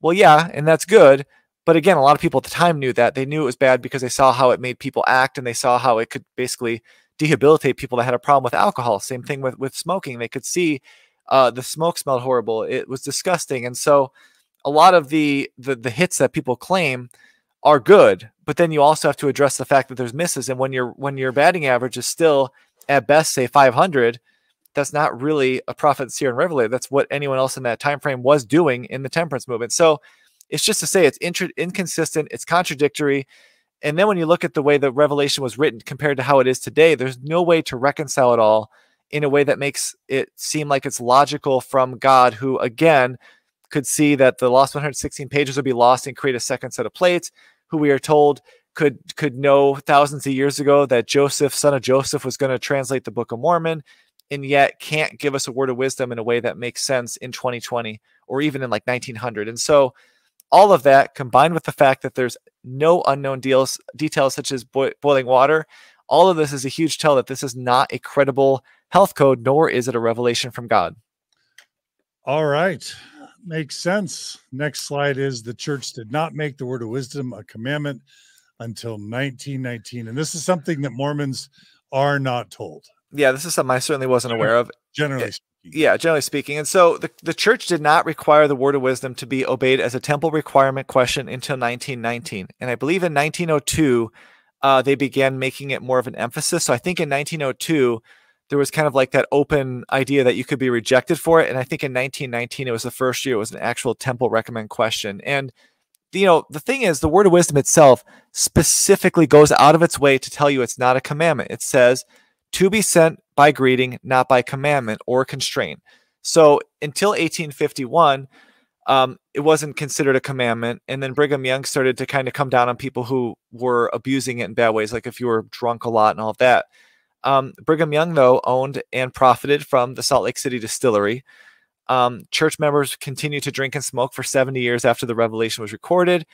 Well, yeah, and that's good. But again, a lot of people at the time knew that. They knew it was bad because they saw how it made people act, and they saw how it could basically rehabilitate people that had a problem with alcohol. Same thing with, with smoking. They could see uh, the smoke smelled horrible. It was disgusting. And so a lot of the, the, the hits that people claim are good, but then you also have to address the fact that there's misses. And when, you're, when your batting average is still at best, say five hundred, that's not really a prophet, seer, and revelator. That's what anyone else in that time frame was doing in the temperance movement. So it's just to say it's inconsistent, it's contradictory. And then when you look at the way the Revelation was written compared to how it is today, there's no way to reconcile it all in a way that makes it seem like it's logical from God, who, again, could see that the lost one hundred sixteen pages would be lost and create a second set of plates, who we are told could, could know thousands of years ago that Joseph, son of Joseph, was going to translate the Book of Mormon, and yet can't give us a word of wisdom in a way that makes sense in twenty twenty or even in like nineteen hundred. And so all of that combined with the fact that there's no unknown deals, details such as boi boiling water, all of this is a huge tell that this is not a credible health code, nor is it a revelation from God. All right. Makes sense. Next slide is the church did not make the word of wisdom a commandment until nineteen nineteen. And this is something that Mormons are not told. Yeah, this is something I certainly wasn't aware of. Generally it, Yeah, generally speaking. And so the, the church did not require the word of wisdom to be obeyed as a temple requirement question until nineteen nineteen. And I believe in nineteen oh two, uh, they began making it more of an emphasis. So I think in nineteen oh two, there was kind of like that open idea that you could be rejected for it. And I think in nineteen nineteen, it was the first year it was an actual temple recommend question. And, you know, the thing is, the word of wisdom itself specifically goes out of its way to tell you it's not a commandment. It says, to be sent by greeting, not by commandment or constraint. So until eighteen fifty-one, um, it wasn't considered a commandment. And then Brigham Young started to kind of come down on people who were abusing it in bad ways, like if you were drunk a lot and all of that. Um, Brigham Young, though, owned and profited from the Salt Lake City distillery. Um, church members continued to drink and smoke for seventy years after the revelation was recorded.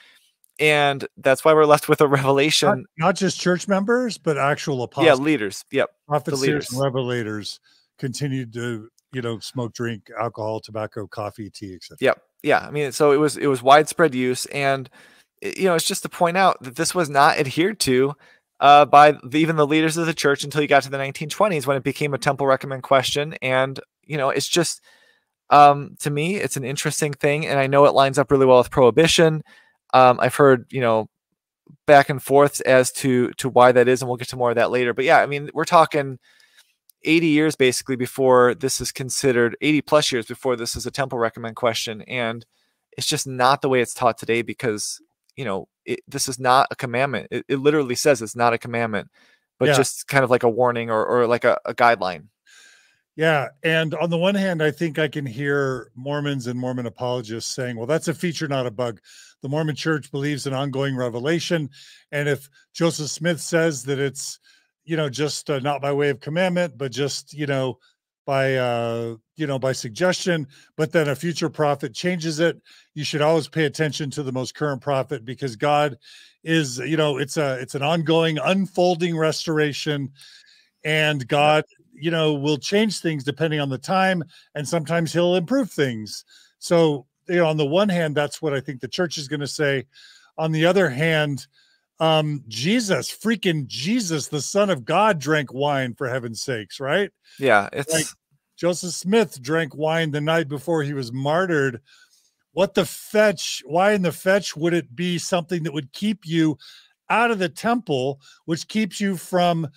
And that's why we're left with a revelation. Not, not just church members, but actual apostles. Yeah, leaders. Yep. Prophets, seers, and revelators continued to, you know, smoke, drink, alcohol, tobacco, coffee, tea, et cetera. Yep. Yeah. I mean, so it was it was widespread use. And, you know, it's just to point out that this was not adhered to uh, by the, even the leaders of the church until you got to the nineteen twenties when it became a temple recommend question. And, you know, it's just, um, to me, it's an interesting thing. And I know it lines up really well with Prohibition. Um, I've heard, you know, back and forth as to, to why that is, and we'll get to more of that later. But yeah, I mean, we're talking eighty years basically before this is considered, eighty plus years before this is a temple recommend question. And it's just not the way it's taught today because, you know, it, this is not a commandment. It, it literally says it's not a commandment, but yeah, just kind of like a warning or, or like a, a guideline. Yeah. And on the one hand, I think I can hear Mormons and Mormon apologists saying, well, that's a feature, not a bug. The Mormon church believes in ongoing revelation. And if Joseph Smith says that it's, you know, just uh, not by way of commandment, but just, you know, by, uh, you know, by suggestion, but then a future prophet changes it, you should always pay attention to the most current prophet because God is, you know, it's a, it's an ongoing unfolding restoration, and God, you know, will change things depending on the time, and sometimes he'll improve things. So, you know, on the one hand, that's what I think the church is going to say. On the other hand, um, Jesus, freaking Jesus, the Son of God, drank wine, for heaven's sakes, right? Yeah. It's like Joseph Smith drank wine the night before he was martyred. What the fetch, why in the fetch would it be something that would keep you out of the temple, which keeps you from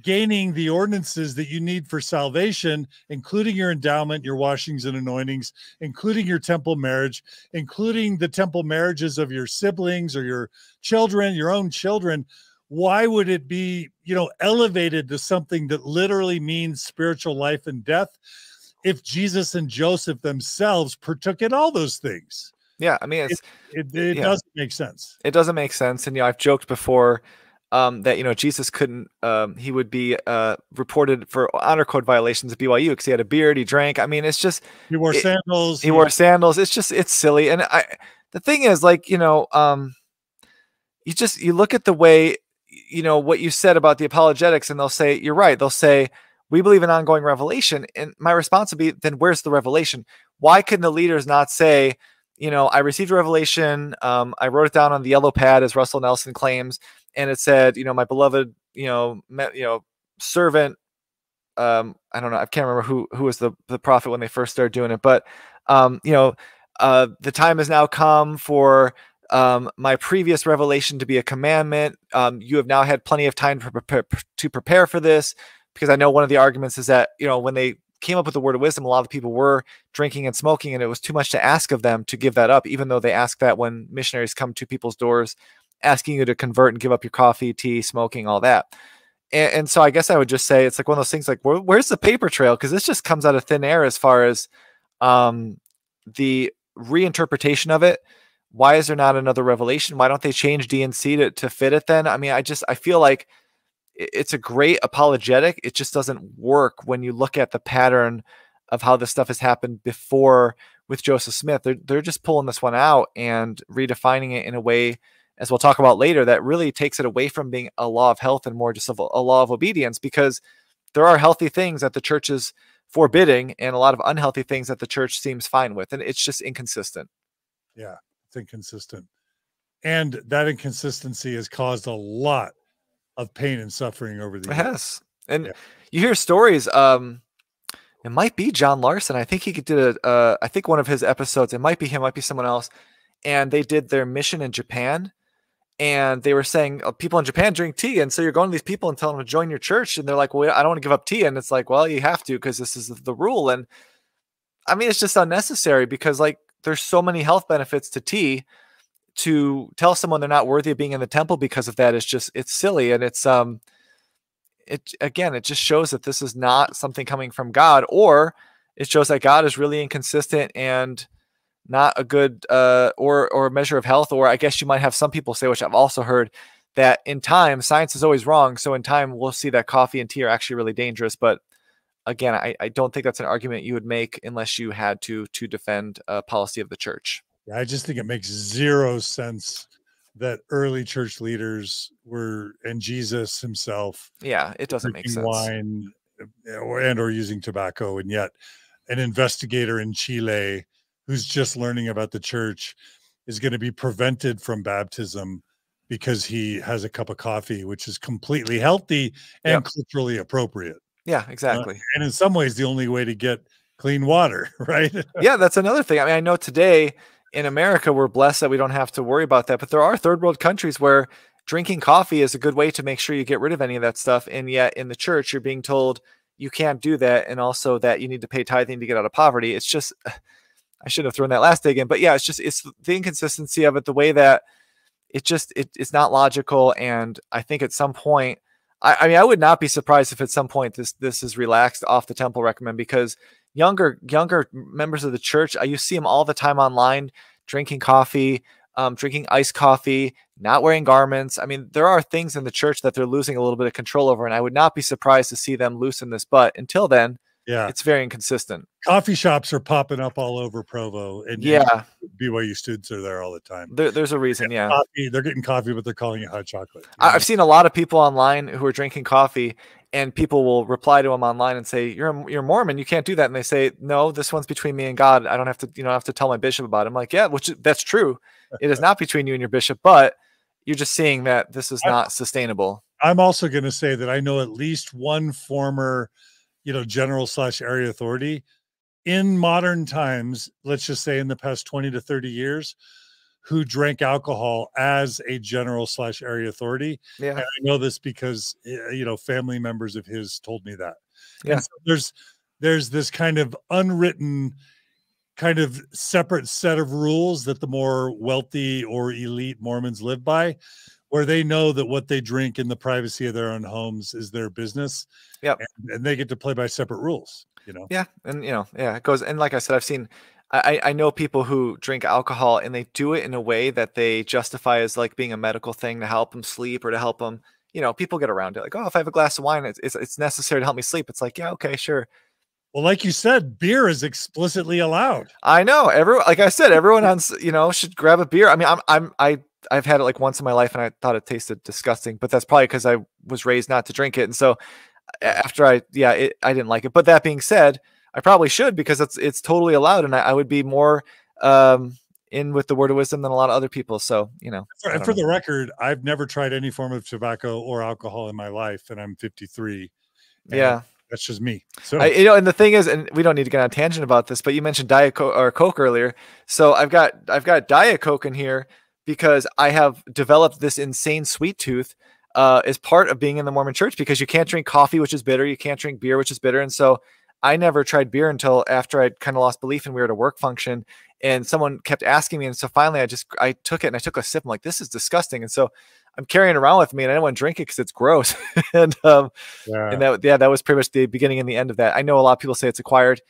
gaining the ordinances that you need for salvation, including your endowment, your washings and anointings, including your temple marriage, including the temple marriages of your siblings or your children, your own children. Why would it be, you know, elevated to something that literally means spiritual life and death if Jesus and Joseph themselves partook in all those things? Yeah, I mean, it's, it, it, it yeah. doesn't make sense. It doesn't make sense. And, you know, I've joked before um, that, you know, Jesus couldn't, um, he would be uh, reported for honor code violations at B Y U because he had a beard, he drank. I mean, it's just. He wore it, sandals. He, he wore sandals. It's just, it's silly. And I, the thing is, like, you know, um, you just, you look at the way, you know, what you said about the apologetics, and they'll say, you're right. They'll say, we believe in ongoing revelation. And my response would be, then where's the revelation? Why couldn't the leaders not say, you know, I received a revelation. Um, I wrote it down on the yellow pad, as Russell Nelson claims, and it said, you know, my beloved, you know, me, you know, servant. Um, I don't know. I can't remember who who was the the prophet when they first started doing it, but um, you know, uh, the time has now come for um, my previous revelation to be a commandment. Um, you have now had plenty of time to prepare, to prepare for this, because I know one of the arguments is that, you know, when they came up with the Word of Wisdom, a lot of people were drinking and smoking, and it was too much to ask of them to give that up, even though they ask that when missionaries come to people's doors asking you to convert and give up your coffee, tea, smoking, all that. And, and so I guess I would just say it's like one of those things, like, where, where's the paper trail? Because this just comes out of thin air as far as um, the reinterpretation of it. Why is there not another revelation? Why don't they change D and C to, to fit it then? I mean, I just, I feel like it's a great apologetic. It just doesn't work when you look at the pattern of how this stuff has happened before with Joseph Smith. They're, they're just pulling this one out and redefining it in a way, as we'll talk about later, that really takes it away from being a law of health and more just of a, a law of obedience, because there are healthy things that the church is forbidding and a lot of unhealthy things that the church seems fine with. And it's just inconsistent. Yeah, it's inconsistent. And that inconsistency has caused a lot of pain and suffering over the years. Yes. And yeah. you hear stories. Um, it might be John Larson. I think he did a, uh, I think one of his episodes, it might be him, might be someone else. And they did their mission in Japan, and they were saying, oh, people in Japan drink tea. And so you're going to these people and telling them to join your church. And they're like, well, I don't want to give up tea. And it's like, well, you have to, because this is the rule. And I mean, it's just unnecessary, because like there's so many health benefits to tea. To tell someone they're not worthy of being in the temple because of that is just, it's silly. And it's, um, it, again, it just shows that this is not something coming from God, or it shows that God is really inconsistent and not a good, uh, or, or a measure of health. Or I guess you might have some people say, which I've also heard, that in time, science is always wrong. So in time, we'll see that coffee and tea are actually really dangerous. But again, I, I don't think that's an argument you would make unless you had to, to defend a policy of the church. I just think it makes zero sense that early church leaders were, and Jesus himself. Yeah, it doesn't make sense. Wine or, and or using tobacco. And yet an investigator in Chile who's just learning about the church is going to be prevented from baptism because he has a cup of coffee, which is completely healthy and yep. culturally appropriate. Yeah, exactly. Uh, and in some ways, the only way to get clean water, right? Yeah, that's another thing. I mean, I know today, in America, we're blessed that we don't have to worry about that. But there are third world countries where drinking coffee is a good way to make sure you get rid of any of that stuff. And yet in the church, you're being told you can't do that. And also that you need to pay tithing to get out of poverty. It's just, I shouldn't have thrown that last dig in, but yeah, it's just, it's the inconsistency of it, the way that it just, it, it's not logical. And I think at some point, I, I mean, I would not be surprised if at some point this, this is relaxed off the temple recommend, because younger, younger members of the church, you see them all the time online, drinking coffee, um, drinking iced coffee, not wearing garments. I mean, there are things in the church that they're losing a little bit of control over, and I would not be surprised to see them loosen this. But until then, yeah, it's very inconsistent. Coffee shops are popping up all over Provo, and yeah, you know, B Y U students are there all the time. There, there's a reason, yeah. Coffee, they're getting coffee, but they're calling it hot chocolate. I've know? seen a lot of people online who are drinking coffee, and people will reply to them online and say, you're a, you're Mormon, you can't do that. And they say, no, this one's between me and God. I don't have to, you know, I have to tell my bishop about it. I'm like, yeah, which that's true. It is not between you and your bishop, but you're just seeing that this is not I'm, sustainable. I'm also going to say that I know at least one former, you know, general slash area authority in modern times, let's just say in the past twenty to thirty years, who drank alcohol as a general slash area authority. Yeah. And I know this because, you know, family members of his told me that. Yeah. And so there's, there's this kind of unwritten kind of separate set of rules that the more wealthy or elite Mormons live by, where they know that what they drink in the privacy of their own homes is their business. Yeah. And, and they get to play by separate rules, you know? Yeah. And, you know, yeah, it goes. And like I said, I've seen, I, I know people who drink alcohol and they do it in a way that they justify as like being a medical thing to help them sleep or to help them, you know, people get around it. Like, oh, if I have a glass of wine, it's, it's, it's necessary to help me sleep. It's like, yeah, okay, sure. Well, like you said, beer is explicitly allowed. I know. Everyone, like I said, everyone on, you know, should grab a beer. I mean, I'm, I'm, I, I've had it like once in my life and I thought it tasted disgusting, but that's probably because I was raised not to drink it. And so after I, yeah, it, I didn't like it. But that being said, I probably should, because it's, it's totally allowed. And I, I would be more um, in with the Word of Wisdom than a lot of other people. So, you know, for, and for know. the record, I've never tried any form of tobacco or alcohol in my life. And I'm fifty-three. And yeah. That's just me. So, I, you know, and the thing is, and we don't need to get on a tangent about this, but you mentioned Diet Coke or Coke earlier. So I've got, I've got Diet Coke in here because I have developed this insane sweet tooth uh, as part of being in the Mormon church, because you can't drink coffee, which is bitter. You can't drink beer, which is bitter. And so I never tried beer until after I'd kind of lost belief and we were at a work function and someone kept asking me. And so finally I just, I took it and I took a sip. I'm like, this is disgusting. And so I'm carrying it around with me and I don't want to drink it because it's gross. and, um, yeah. and that, yeah, that was pretty much the beginning and the end of that. I know a lot of people say it's acquired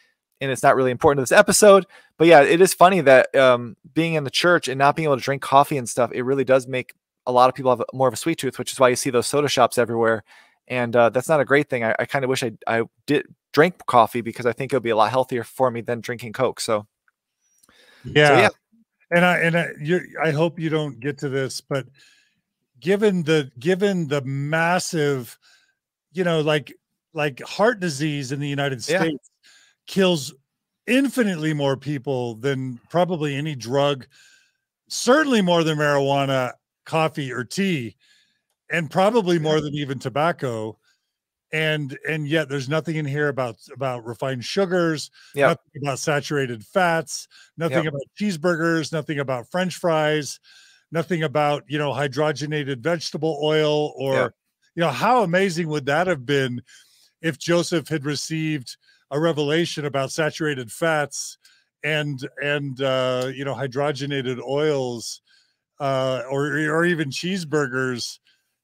and it's not really important to this episode, but yeah, it is funny that, um, being in the church and not being able to drink coffee and stuff, it really does make a lot of people have more of a sweet tooth, which is why you see those soda shops everywhere. And, uh, that's not a great thing. I, I kind of wish I, I did drink coffee because I think it'll be a lot healthier for me than drinking Coke. So, yeah. So, yeah. And I, and I, you, I hope you don't get to this, but given the, given the massive, you know, like, like heart disease in the United States yeah. kills infinitely more people than probably any drug, certainly more than marijuana, coffee, or tea, and probably more than even tobacco. And, and yet there's nothing in here about, about refined sugars, yep. nothing about saturated fats, nothing yep. about cheeseburgers, nothing about French fries, nothing about, you know, hydrogenated vegetable oil or, yep. you know, how amazing would that have been if Joseph had received a revelation about saturated fats and, and, uh, you know, hydrogenated oils, uh, or, or even cheeseburgers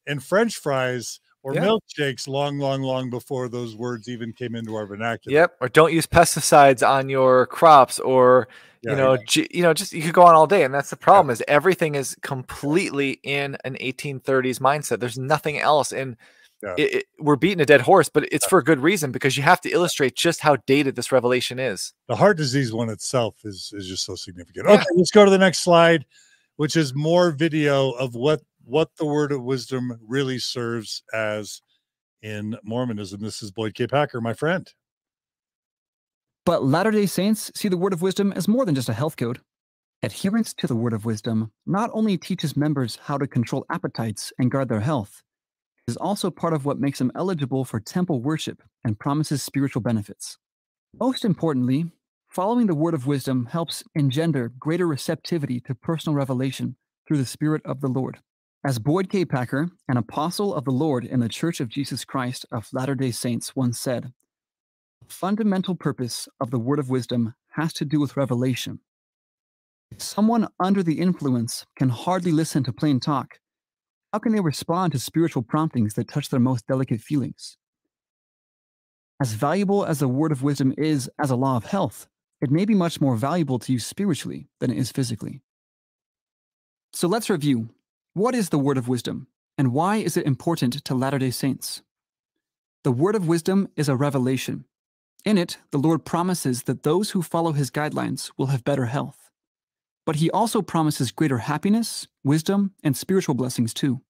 and French fries. Or yeah. milkshakes long, long, long before those words even came into our vernacular. Yep. Or don't use pesticides on your crops or, yeah, you know, yeah. you know, just, you could go on all day. And that's the problem yeah. is everything is completely in an eighteen thirties mindset. There's nothing else. And yeah. it, it, we're beating a dead horse, but it's yeah. for a good reason, because you have to illustrate just how dated this revelation is. The heart disease one itself is, is just so significant. Yeah. Okay. Let's go to the next slide, which is more video of what what the Word of Wisdom really serves as in Mormonism. This is Boyd K. Packer, my friend. But Latter-day Saints see the Word of Wisdom as more than just a health code. Adherence to the Word of Wisdom not only teaches members how to control appetites and guard their health, it is also part of what makes them eligible for temple worship and promises spiritual benefits. Most importantly, following the Word of Wisdom helps engender greater receptivity to personal revelation through the Spirit of the Lord. As Boyd K. Packer, an apostle of the Lord in the Church of Jesus Christ of Latter-day Saints, once said, "The fundamental purpose of the Word of Wisdom has to do with revelation. If someone under the influence can hardly listen to plain talk, how can they respond to spiritual promptings that touch their most delicate feelings?" As valuable as the Word of Wisdom is as a law of health, it may be much more valuable to you spiritually than it is physically. So let's review. What is the Word of Wisdom, and why is it important to Latter-day Saints? The Word of Wisdom is a revelation. In it, the Lord promises that those who follow his guidelines will have better health. But he also promises greater happiness, wisdom, and spiritual blessings too.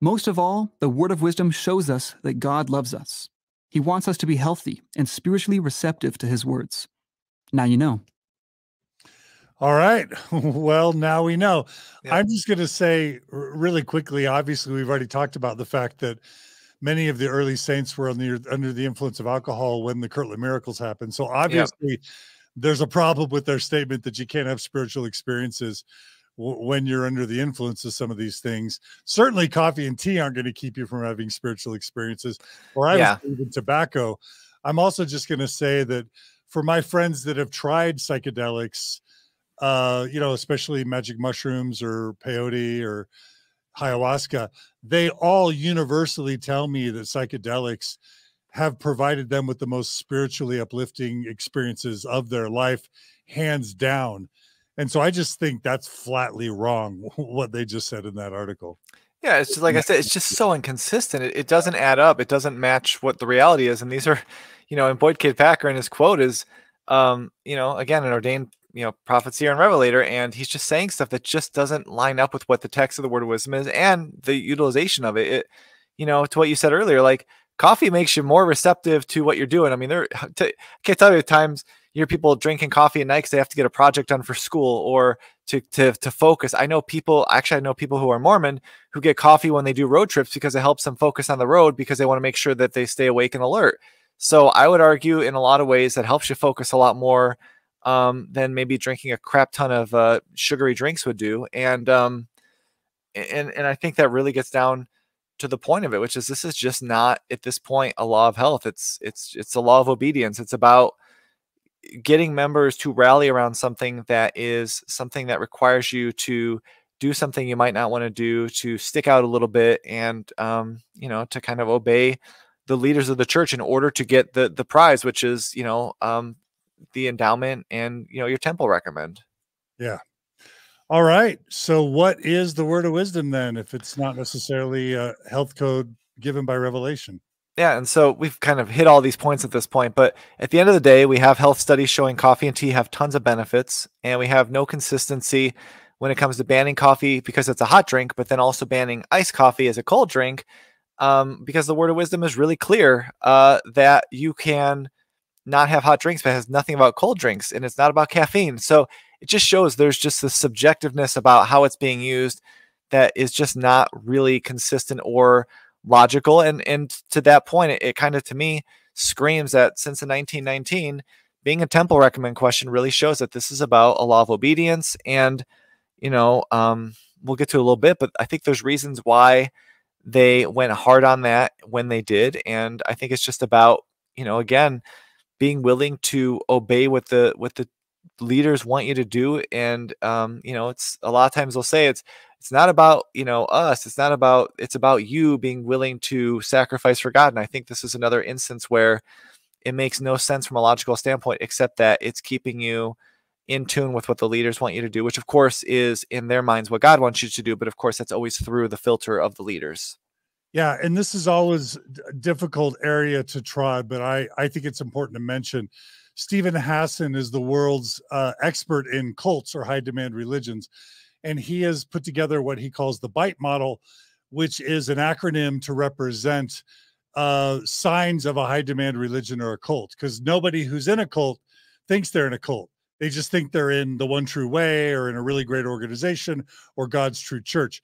Most of all, the Word of Wisdom shows us that God loves us. He wants us to be healthy and spiritually receptive to his words. Now you know. All right. Well, now we know. Yeah. I'm just going to say really quickly, obviously, we've already talked about the fact that many of the early saints were under, under the influence of alcohol when the Kirtland miracles happened. So obviously, yeah. there's a problem with their statement that you can't have spiritual experiences when you're under the influence of some of these things. Certainly coffee and tea aren't going to keep you from having spiritual experiences, or I was even tobacco. I'm also just going to say that for my friends that have tried psychedelics, uh, you know, especially magic mushrooms or peyote or ayahuasca, they all universally tell me that psychedelics have provided them with the most spiritually uplifting experiences of their life, hands down. And so I just think that's flatly wrong, what they just said in that article. Yeah, it's just, like I said, it's just so inconsistent. It, it doesn't add up. It doesn't match what the reality is. And these are, you know, and Boyd K. Packer in his quote is, um, you know, again, an ordained, you know, prophet, seer, and revelator, and he's just saying stuff that just doesn't line up with what the text of the Word of Wisdom is and the utilization of it. It, you know, to what you said earlier, like coffee makes you more receptive to what you're doing. I mean, there, I can't tell you at times you hear people drinking coffee at night because they have to get a project done for school or to, to, to focus. I know people, actually I know people who are Mormon who get coffee when they do road trips because it helps them focus on the road because they want to make sure that they stay awake and alert. So I would argue in a lot of ways that helps you focus a lot more um, than maybe drinking a crap ton of uh, sugary drinks would do. And, um, and, and I think that really gets down to the point of it, which is this is just not at this point a law of health. It's, it's, it's a law of obedience. It's about getting members to rally around something that is something that requires you to do something you might not want to do, to stick out a little bit and, um, you know, to kind of obey the leaders of the church in order to get the, the prize, which is, you know, um, the endowment and, you know, your temple recommend. Yeah. All right. So what is the Word of Wisdom then, if it's not necessarily a health code given by revelation? Yeah, and so we've kind of hit all these points at this point, but at the end of the day, we have health studies showing coffee and tea have tons of benefits, and we have no consistency when it comes to banning coffee because it's a hot drink, but then also banning iced coffee as a cold drink, um, because the Word of Wisdom is really clear uh, that you can not have hot drinks, but it has nothing about cold drinks, and it's not about caffeine. So it just shows there's just this subjectiveness about how it's being used that is just not really consistent or logical. And, and to that point, it, it kind of, to me, screams that since the nineteen nineteen, being a temple recommend question really shows that this is about a law of obedience. And, you know, um, we'll get to it a little bit, but I think there's reasons why they went hard on that when they did. And I think it's just about, you know, again, being willing to obey what the, what the leaders want you to do. And, um, you know, it's a lot of times they'll say it's, It's not about, you know, us. It's not about, it's about you being willing to sacrifice for God. And I think this is another instance where it makes no sense from a logical standpoint, except that it's keeping you in tune with what the leaders want you to do, which of course is in their minds what God wants you to do. But of course, that's always through the filter of the leaders. Yeah. And this is always a difficult area to trod, but I, I think it's important to mention Stephen Hassan is the world's uh, expert in cults or high demand religions. And he has put together what he calls the BITE model, which is an acronym to represent uh, signs of a high demand religion or a cult. Because nobody who's in a cult thinks they're in a cult. They just think they're in the one true way or in a really great organization or God's true church.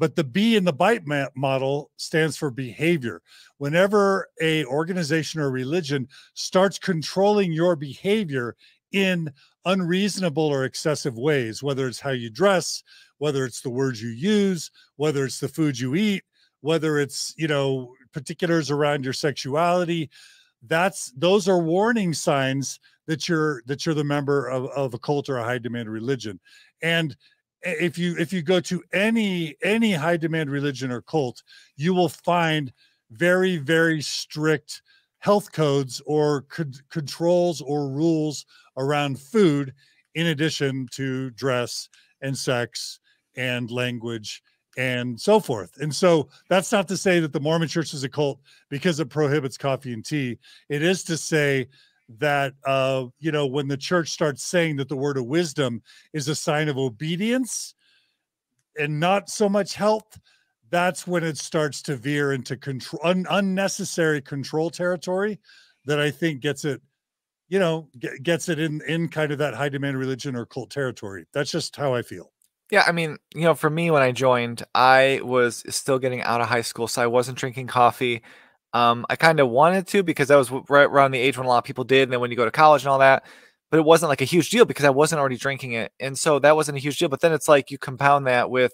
But the B in the BITE model stands for behavior. Whenever a organization or religion starts controlling your behavior in unreasonable or excessive ways, whether it's how you dress, whether it's the words you use, whether it's the food you eat, whether it's, you know, particulars around your sexuality, that's, those are warning signs that you're, that you're the member of, of a cult or a high demand religion. And if you, if you go to any, any high demand religion or cult, you will find very, very strict health codes or controls or rules around food, in addition to dress and sex and language and so forth. And so that's not to say that the Mormon church is a cult because it prohibits coffee and tea. It is to say that, uh, you know, when the church starts saying that the Word of Wisdom is a sign of obedience and not so much health, that's when it starts to veer into control, un unnecessary control territory that I think gets it, you know, get, gets it in, in kind of that high demand religion or cult territory. That's just how I feel. Yeah. I mean, you know, for me, when I joined, I was still getting out of high school, so I wasn't drinking coffee. Um, I kind of wanted to because I was right around the age when a lot of people did. And then when you go to college and all that, but it wasn't like a huge deal because I wasn't already drinking it. And so that wasn't a huge deal. But then it's like you compound that with,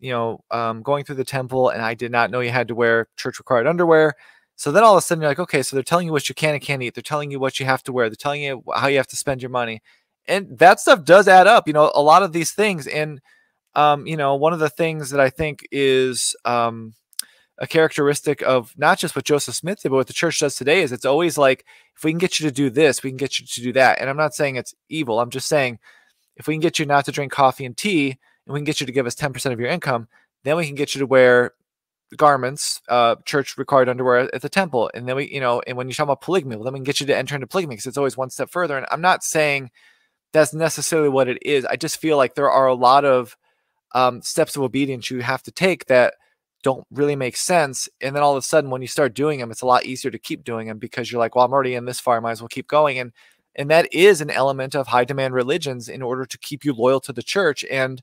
you know, um, going through the temple, and I did not know you had to wear church required underwear. So then all of a sudden you're like, okay, so they're telling you what you can and can't eat. They're telling you what you have to wear. They're telling you how you have to spend your money. And that stuff does add up, you know, a lot of these things. And, um, you know, one of the things that I think is, um, a characteristic of not just what Joseph Smith did, but what the church does today is it's always like, if we can get you to do this, we can get you to do that. And I'm not saying it's evil. I'm just saying if we can get you not to drink coffee and tea, and we can get you to give us ten percent of your income, then we can get you to wear garments, uh, church required underwear at the temple. And then we, you know, and when you talk about polygamy, well, then we can get you to enter into polygamy because it's always one step further. And I'm not saying that's necessarily what it is. I just feel like there are a lot of um, steps of obedience you have to take that don't really make sense. And then all of a sudden, when you start doing them, it's a lot easier to keep doing them because you're like, well, I'm already in this far, I might as well keep going. And, and that is an element of high demand religions in order to keep you loyal to the church. And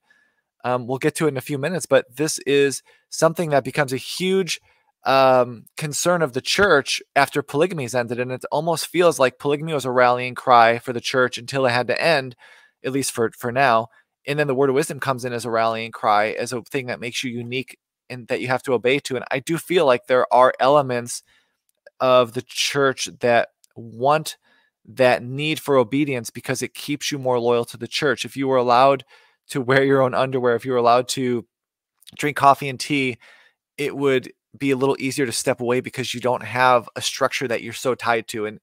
um, we'll get to it in a few minutes, but this is something that becomes a huge um, concern of the church after polygamy has ended. And it almost feels like polygamy was a rallying cry for the church until it had to end, at least for, for now. And then the Word of Wisdom comes in as a rallying cry, as a thing that makes you unique and that you have to obey to. And I do feel like there are elements of the church that want that need for obedience because it keeps you more loyal to the church. If you were allowed to wear your own underwear, if you were allowed to drink coffee and tea, it would be a little easier to step away because you don't have a structure that you're so tied to. And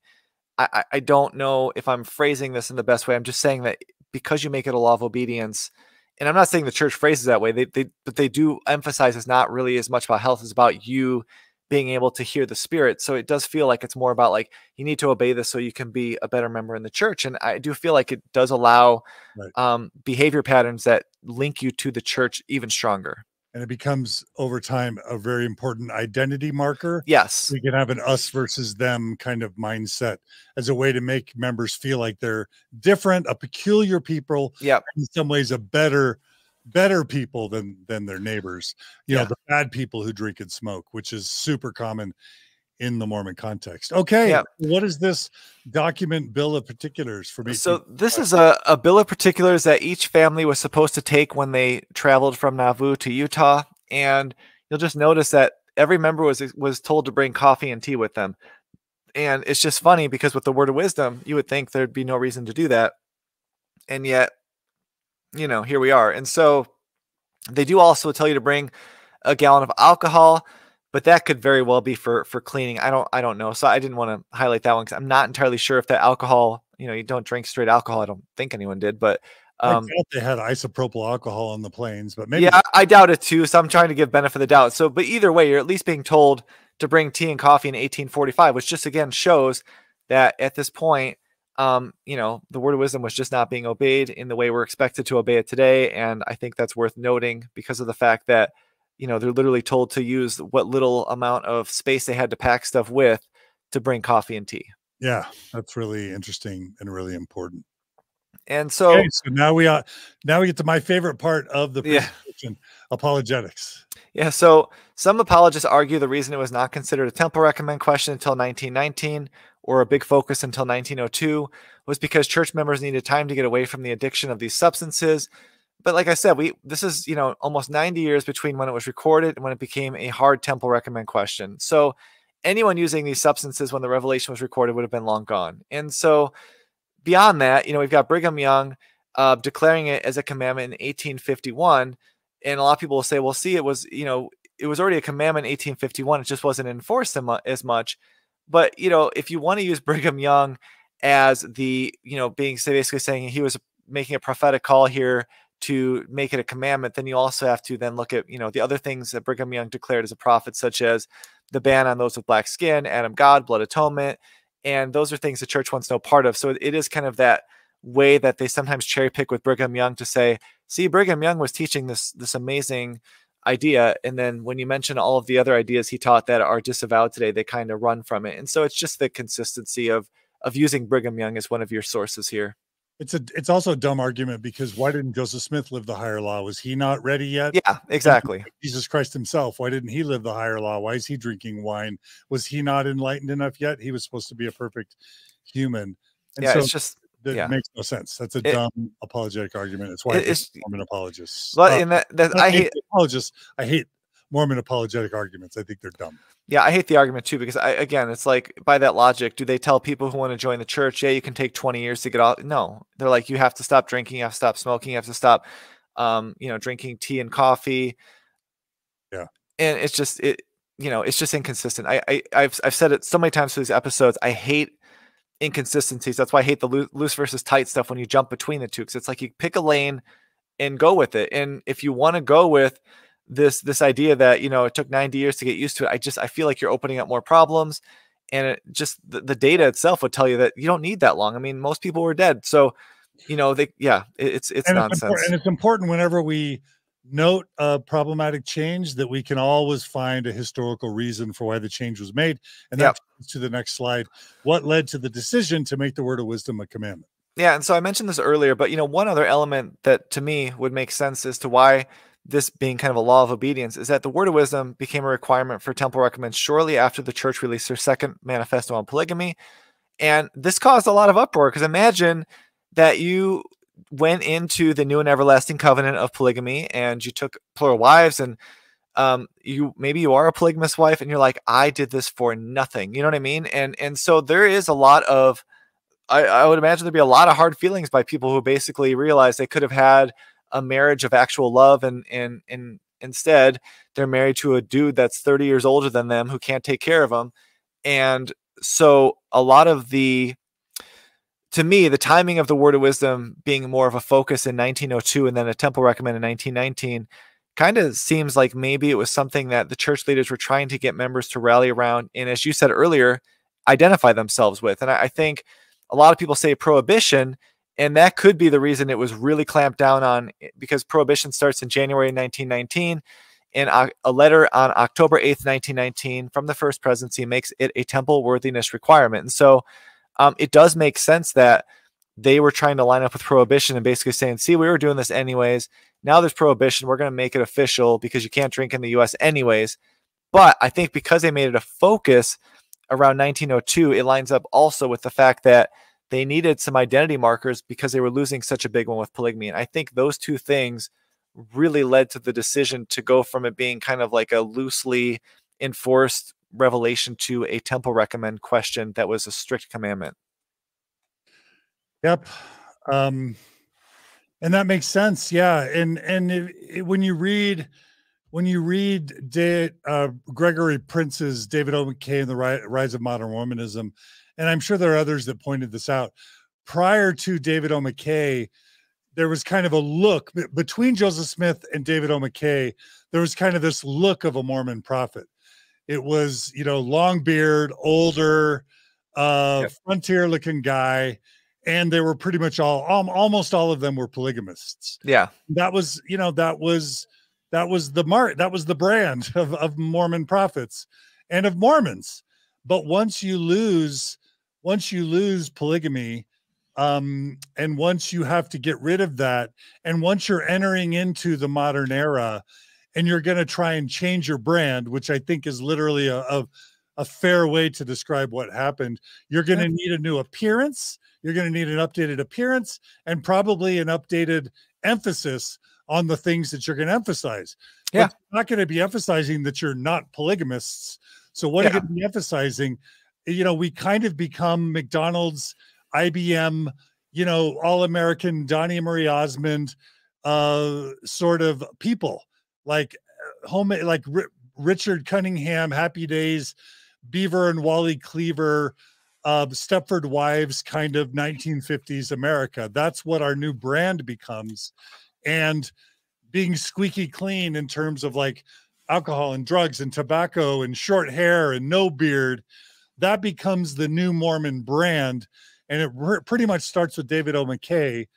I, I don't know if I'm phrasing this in the best way. I'm just saying that because you make it a law of obedience, and I'm not saying the church phrases that way, they, they, but they do emphasize it's not really as much about health as about you being able to hear the Spirit. So it does feel like it's more about like, you need to obey this so you can be a better member in the church. And I do feel like it does allow right. um, behavior patterns that link you to the church even stronger. And it becomes over time a very important identity marker. Yes. We can have an us versus them kind of mindset as a way to make members feel like they're different, a peculiar people. Yeah. In some ways a better, better people than, than their neighbors, you yeah. know, the bad people who drink and smoke, which is super common in the Mormon context. Okay. Yep. What is this document bill of particulars for me? So this is a, a bill of particulars that each family was supposed to take when they traveled from Nauvoo to Utah. And you'll just notice that every member was, was told to bring coffee and tea with them. And it's just funny because with the Word of Wisdom, you would think there'd be no reason to do that. And yet, you know, here we are. And so they do also tell you to bring a gallon of alcohol, but that could very well be for, for cleaning. I don't, I don't know. So I didn't want to highlight that one because I'm not entirely sure if that alcohol, you know, you don't drink straight alcohol. I don't think anyone did, but, um, I doubt they had isopropyl alcohol on the planes, but maybe. Yeah, I doubt it too. So I'm trying to give benefit of the doubt. So, but either way, you're at least being told to bring tea and coffee in eighteen forty-five, which just again shows that at this point, um, you know, the Word of Wisdom was just not being obeyed in the way we're expected to obey it today. And I think that's worth noting because of the fact that, you know, they're literally told to use what little amount of space they had to pack stuff with to bring coffee and tea. Yeah, that's really interesting and really important. And so, okay, so now we are, now we get to my favorite part of the presentation, yeah. apologetics. Yeah. So some apologists argue the reason it was not considered a temple recommend question until nineteen nineteen or a big focus until nineteen oh two was because church members needed time to get away from the addiction of these substances. But like I said, we this is, you know, almost ninety years between when it was recorded and when it became a hard temple recommend question. So anyone using these substances when the revelation was recorded would have been long gone. And so beyond that, you know, we've got Brigham Young uh, declaring it as a commandment in eighteen fifty-one. And a lot of people will say, well, see, it was, you know, it was already a commandment in eighteen fifty-one. It just wasn't enforced as much. But, you know, if you want to use Brigham Young as the, you know, being so basically saying he was making a prophetic call here to make it a commandment, then you also have to then look at, you know, the other things that Brigham Young declared as a prophet, such as the ban on those with black skin, Adam God, blood atonement. And those are things the church wants no part of. So it is kind of that way that they sometimes cherry pick with Brigham Young to say, see, Brigham Young was teaching this, this amazing idea. And then when you mention all of the other ideas he taught that are disavowed today, they kind of run from it. And so it's just the consistency of, of using Brigham Young as one of your sources here. It's a, it's also a dumb argument because why didn't Joseph Smith live the higher law? Was he not ready yet? Yeah, exactly. Jesus Christ himself. Why didn't he live the higher law? Why is he drinking wine? Was he not enlightened enough yet? He was supposed to be a perfect human. And yeah, so it's just It yeah. makes no sense. That's a it, dumb apologetic argument. It's why it, I hate Mormon apologists. Well, uh, and that, that, I, I hate apologists. I hate Mormon apologetic arguments. I think they're dumb. Yeah, I hate the argument too, because I, again, it's like, by that logic, do they tell people who want to join the church, yeah, you can take twenty years to get off? No, they're like, you have to stop drinking, you have to stop smoking, you have to stop, um, you know, drinking tea and coffee. Yeah, and it's just it, you know, it's just inconsistent. I, I I've I've said it so many times through these episodes. I hate inconsistencies. That's why I hate the loose versus tight stuff when you jump between the two, because it's like you pick a lane and go with it. And if you want to go with this this idea that, you know, it took ninety years to get used to it, I just I feel like you're opening up more problems. And it just the, the data itself would tell you that you don't need that long. I mean, most people were dead, so you know they yeah it, it's it's and nonsense. It's and it's important whenever we note a problematic change that we can always find a historical reason for why the change was made. And that yep. to the next slide, what led to the decision to make the Word of Wisdom a commandment? Yeah. And so I mentioned this earlier, but you know, one other element that to me would make sense as to why this being kind of a law of obedience is that the Word of Wisdom became a requirement for temple recommends shortly after the church released their second manifesto on polygamy. And this caused a lot of uproar, because imagine that you went into the new and everlasting covenant of polygamy and you took plural wives, and um, you, maybe you are a polygamous wife and you're like, I did this for nothing. You know what I mean? And, and so there is a lot of, I, I would imagine there'd be a lot of hard feelings by people who basically realize they could have had a marriage of actual love. And, and, and instead they're married to a dude that's thirty years older than them who can't take care of them. And so a lot of the, to me, the timing of the Word of Wisdom being more of a focus in nineteen oh two and then a temple recommend in nineteen nineteen kind of seems like maybe it was something that the church leaders were trying to get members to rally around and, as you said earlier, identify themselves with. And I, I think a lot of people say prohibition, and that could be the reason it was really clamped down on, because prohibition starts in January nineteen nineteen, and a, a letter on October eighth, nineteen nineteen from the First Presidency makes it a temple worthiness requirement. And so Um, it does make sense that they were trying to line up with prohibition and basically saying, see, we were doing this anyways. Now there's prohibition. We're going to make it official because you can't drink in the U S anyways. But I think because they made it a focus around nineteen oh two, it lines up also with the fact that they needed some identity markers because they were losing such a big one with polygamy. And I think those two things really led to the decision to go from it being kind of like a loosely enforced revelation to a temple recommend question that was a strict commandment. Yep. Um, and that makes sense. Yeah. And, and it, it, when you read, when you read De, uh, Gregory Prince's David O. McKay and the Rise of Modern Mormonism, and I'm sure there are others that pointed this out, prior to David O. McKay, there was kind of a look between Joseph Smith and David O. McKay. There was kind of this look of a Mormon prophet. It was, you know, long beard, older, uh, yep. frontier looking guy. And they were pretty much all, um, almost all of them were polygamists. Yeah. That was, you know, that was, that was the mark, that was the brand of, of Mormon prophets and of Mormons. But once you lose, once you lose polygamy, um, and once you have to get rid of that, and once you're entering into the modern era, and you're going to try and change your brand, which I think is literally a, a, a fair way to describe what happened. You're going to need a new appearance. You're going to need an updated appearance and probably an updated emphasis on the things that you're going to emphasize. Yeah. But you're not going to be emphasizing that you're not polygamists. So what yeah. are you going to be emphasizing? You know, we kind of become McDonald's, I B M, you know, all-American Donnie Marie Osmond uh, sort of people. Like home, like R Richard Cunningham, Happy Days, Beaver and Wally Cleaver, uh, Stepford Wives, kind of nineteen fifties America. That's what our new brand becomes, and being squeaky clean in terms of like alcohol and drugs and tobacco and short hair and no beard. That becomes the new Mormon brand, and it pretty much starts with David O. McKay.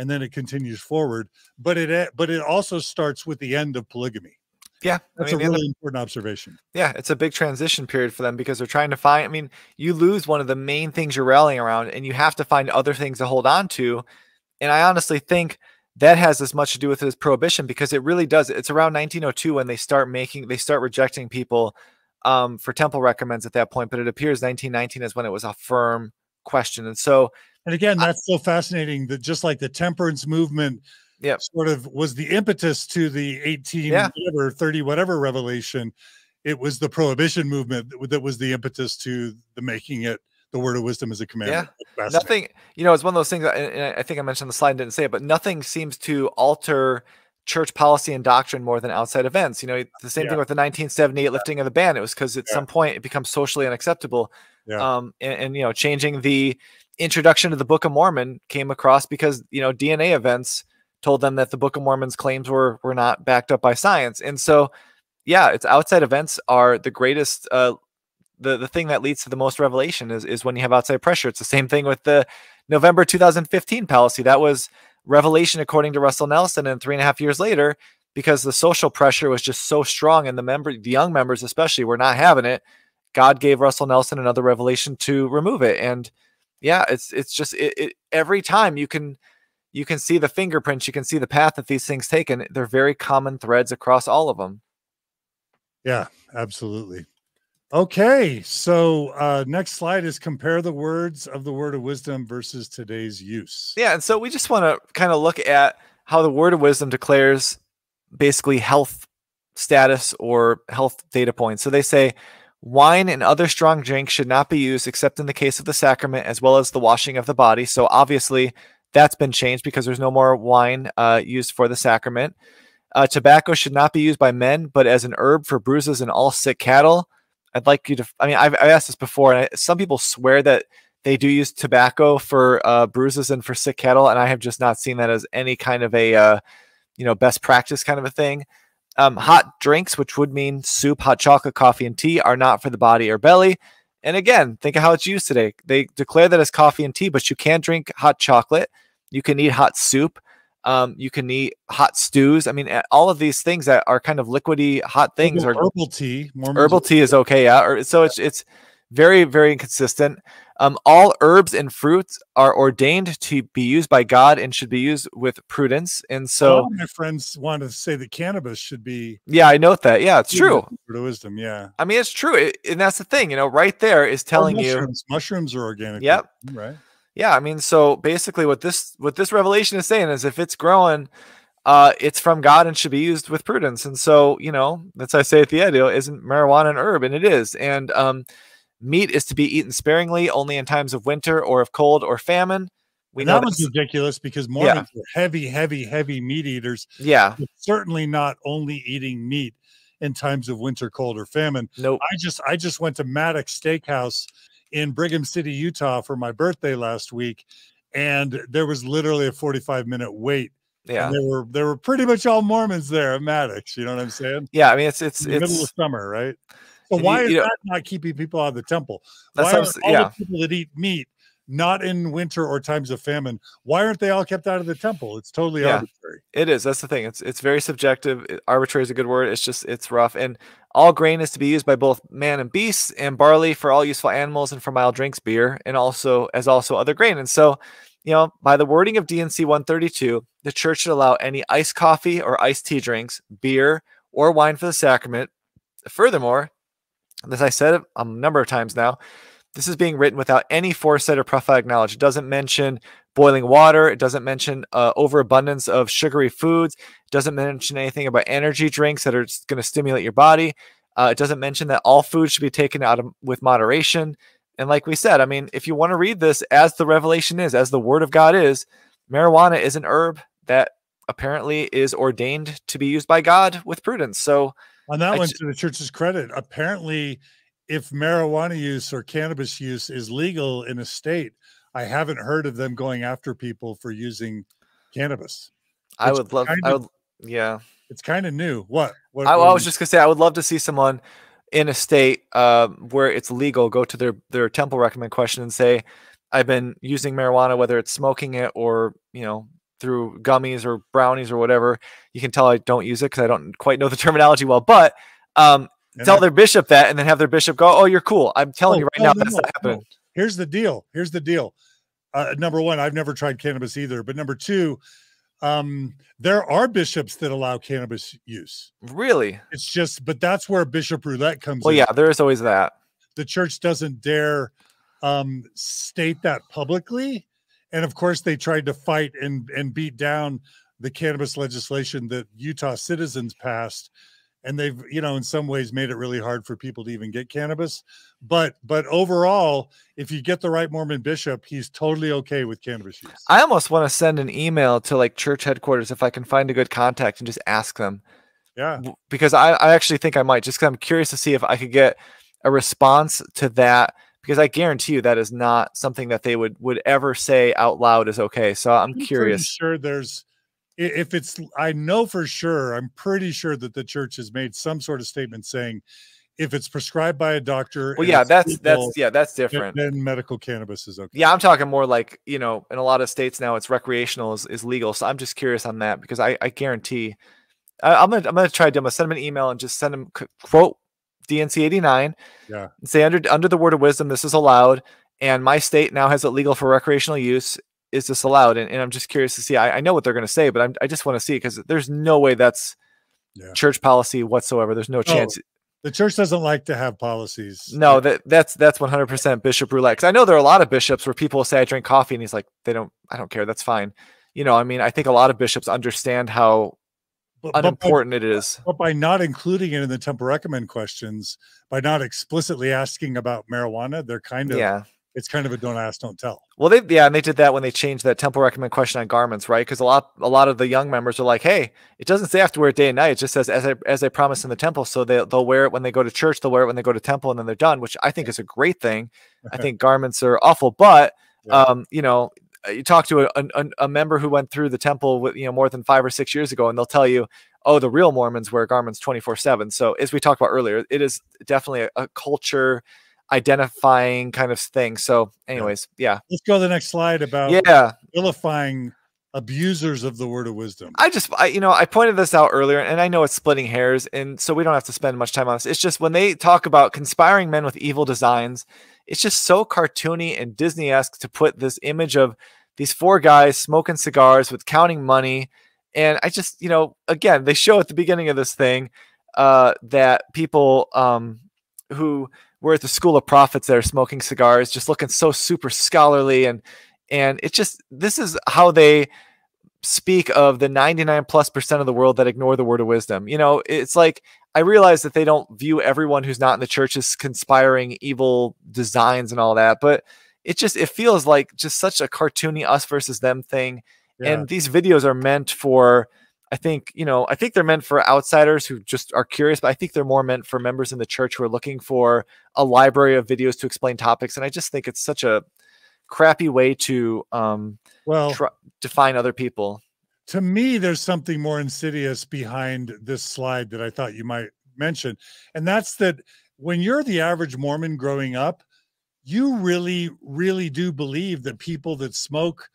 And then it continues forward, but it but it also starts with the end of polygamy. Yeah, that's I mean, a really other, important observation. Yeah, it's a big transition period for them because they're trying to find. I mean, you lose one of the main things you're rallying around, and you have to find other things to hold on to. And I honestly think that has as much to do with it as prohibition, because it really does. It's around nineteen oh two when they start making they start rejecting people um, for temple recommends at that point. But it appears nineteen nineteen is when it was a firm question, and so. And again, that's I, so fascinating that just like the temperance movement yep. sort of was the impetus to the eighteen yeah. whatever, thirty whatever revelation, it was the prohibition movement that was the impetus to the making it the word of wisdom as a commandment. Yeah, nothing, you know, it's one of those things, and I think I mentioned the slide and didn't say it, but nothing seems to alter church policy and doctrine more than outside events. You know, the same yeah. thing with the nineteen seventy-eight yeah. lifting of the ban. It was because at yeah. some point it becomes socially unacceptable. Yeah. Um, and, and, you know, changing the introduction to the Book of Mormon came across because, you know, D N A events told them that the Book of Mormon's claims were, were not backed up by science. And so, yeah, it's outside events are the greatest, uh, the, the thing that leads to the most revelation is, is when you have outside pressure. It's the same thing with the November two thousand fifteen policy. That was revelation according to Russell Nelson. And three and a half years later, because the social pressure was just so strong and the member, the young members especially, were not having it, God gave Russell Nelson another revelation to remove it. And yeah, it's, it's just, it, it, every time you can, you can see the fingerprints, you can see the path that these things take, and they're very common threads across all of them. Yeah, absolutely. Okay, so uh, next slide is compare the words of the Word of Wisdom versus today's use. Yeah, and so we just want to kind of look at how the Word of Wisdom declares basically health status or health data points. So they say, wine and other strong drinks should not be used except in the case of the sacrament as well as the washing of the body. So obviously that's been changed because there's no more wine uh, used for the sacrament. Uh, tobacco should not be used by men, but as an herb for bruises in all sick cattle. I'd like you to, I mean, I've, I've asked this before, and I, some people swear that they do use tobacco for uh, bruises and for sick cattle. And I have just not seen that as any kind of a, uh, you know, best practice kind of a thing. Um, hot drinks, which would mean soup, hot chocolate, coffee, and tea, are not for the body or belly. And again, think of how it's used today. They declare that as coffee and tea, but you can drink hot chocolate. You can eat hot soup. Um, you can eat hot stews. I mean, all of these things that are kind of liquidy hot things. Or herbal tea. Mormons herbal tea is okay, yeah. Or, so it's it's very, very inconsistent. Um, all herbs and fruits are ordained to be used by God and should be used with prudence. And so, oh, my friends want to say that cannabis should be. Yeah, I note that. Yeah, it's true. Word of wisdom. Yeah, I mean, it's true, it, and that's the thing. You know, right there is telling mushrooms. you mushrooms are organic. Yep. Right. Yeah, I mean, so basically what this what this revelation is saying is if it's growing, uh, it's from God and should be used with prudence. And so, you know, that's I say at the end, isn't marijuana an herb? And it is. And um, meat is to be eaten sparingly, only in times of winter or of cold or famine. We know that was ridiculous because Mormons yeah. were heavy, heavy, heavy meat eaters. Yeah. Certainly not only eating meat in times of winter, cold, or famine. Nope. I just I just went to Maddox Steakhouse in Brigham City, Utah for my birthday last week, and there was literally a forty-five minute wait. Yeah. And they were they were pretty much all Mormons there at Maddox, you know what I'm saying? Yeah, I mean it's it's, in the it's middle of summer, right? So why you, is you that know, not keeping people out of the temple? Why are all yeah. the people that eat meat not in winter or times of famine, why aren't they all kept out of the temple? It's totally yeah, arbitrary. It is. That's the thing. It's it's very subjective. Arbitrary is a good word. It's just, it's rough. And all grain is to be used by both man and beasts, and barley for all useful animals, and for mild drinks, beer, and also as also other grain. And so, you know, by the wording of D and C one thirty-two, the church should allow any iced coffee or iced tea drinks, beer, or wine for the sacrament. Furthermore, as I said a number of times now, this is being written without any foresight or prophetic knowledge. It doesn't mention boiling water. It doesn't mention uh, overabundance of sugary foods. It doesn't mention anything about energy drinks that are going to stimulate your body. Uh, it doesn't mention that all food should be taken out of, with moderation. And like we said, I mean, if you want to read this as the revelation is, as the word of God is, marijuana is an herb that apparently is ordained to be used by God with prudence. So on that I one, to the church's credit, apparently, if marijuana use or cannabis use is legal in a state, I haven't heard of them going after people for using cannabis. I would love, I would, yeah. It's kind of new. What? What I, I was just gonna say, I would love to see someone in a state uh, where it's legal go to their their temple recommend question and say, "I've been using marijuana, whether it's smoking it or you know through gummies or brownies or whatever." You can tell I don't use it because I don't quite know the terminology well, but. Um, And tell I, their bishop that, and then have their bishop go, "Oh, you're cool." I'm telling oh, you right no, now, no, that's no, not happening. No. Here's the deal. Here's the deal. Uh, number one, I've never tried cannabis either. But number two, um, there are bishops that allow cannabis use. Really? It's just, but that's where bishop roulette comes well, in. Well, yeah, there is always that. The church doesn't dare um, state that publicly. And of course, they tried to fight and, and beat down the cannabis legislation that Utah citizens passed. And they've, you know, in some ways made it really hard for people to even get cannabis. But but overall, if you get the right Mormon bishop, he's totally okay with cannabis use. I almost want to send an email to like church headquarters if I can find a good contact and just ask them. Yeah. Because I, I actually think I might, just because I'm curious to see if I could get a response to that. Because I guarantee you that is not something that they would, would ever say out loud is okay. So I'm, I'm curious. Sure there's... If it's, I know for sure, I'm pretty sure that the church has made some sort of statement saying, if it's prescribed by a doctor, well, yeah, that's legal, that's yeah, that's different. Then medical cannabis is okay. Yeah, I'm talking more like, you know, in a lot of states now, it's recreational is, is legal. So I'm just curious on that because I, I guarantee, I, I'm gonna I'm gonna try to send them an email and just send them quote D N C eighty-nine, yeah, and say under under the Word of Wisdom, this is allowed, and my state now has it legal for recreational use. Is this allowed? And, and I'm just curious to see, I, I know what they're going to say, but I'm, I just want to see, because there's no way that's yeah. church policy whatsoever. There's no chance. Oh, the church doesn't like to have policies. No, that that's, that's one hundred percent Bishop Roulette. 'Cause I know there are a lot of bishops where people say, I drink coffee, and he's like, they don't, I don't care. That's fine. You know, I mean, I think a lot of bishops understand how but, unimportant but by, it is. But by not including it in the temple recommend questions, by not explicitly asking about marijuana, they're kind of, yeah. It's kind of a don't ask, don't tell. Well, they yeah, and they did that when they changed that temple recommend question on garments, right? Because a lot a lot of the young members are like, hey, it doesn't say I have to wear it day and night. It just says as I as I promised in the temple. So they they'll wear it when they go to church, they'll wear it when they go to temple, and then they're done, which I think is a great thing. I think garments are awful, but yeah. um, you know, you talk to a, a a member who went through the temple with you know more than five or six years ago, and they'll tell you, oh, the real Mormons wear garments twenty-four seven. So as we talked about earlier, it is definitely a, a culture identifying kind of thing. So anyways, yeah. Let's go to the next slide about yeah. vilifying abusers of the Word of Wisdom. I just, I, you know, I pointed this out earlier, and I know it's splitting hairs, and so we don't have to spend much time on this. It's just when they talk about conspiring men with evil designs, it's just so cartoony and Disney-esque to put this image of these four guys smoking cigars with counting money. And I just, you know, again, they show at the beginning of this thing uh, that people um, who... We're at the School of Prophets that are smoking cigars, just looking so super scholarly. And, and it's just, this is how they speak of the ninety-nine plus percent of the world that ignore the Word of Wisdom. You know, it's like, I realize that they don't view everyone who's not in the church as conspiring evil designs and all that, but it just, it feels like just such a cartoony us versus them thing. Yeah. And these videos are meant for, I think, you know, I think they're meant for outsiders who just are curious, but I think they're more meant for members in the church who are looking for a library of videos to explain topics. And I just think it's such a crappy way to um, well, try, define other people. To me, there's something more insidious behind this slide that I thought you might mention. And that's that when you're the average Mormon growing up, you really, really do believe that people that smoke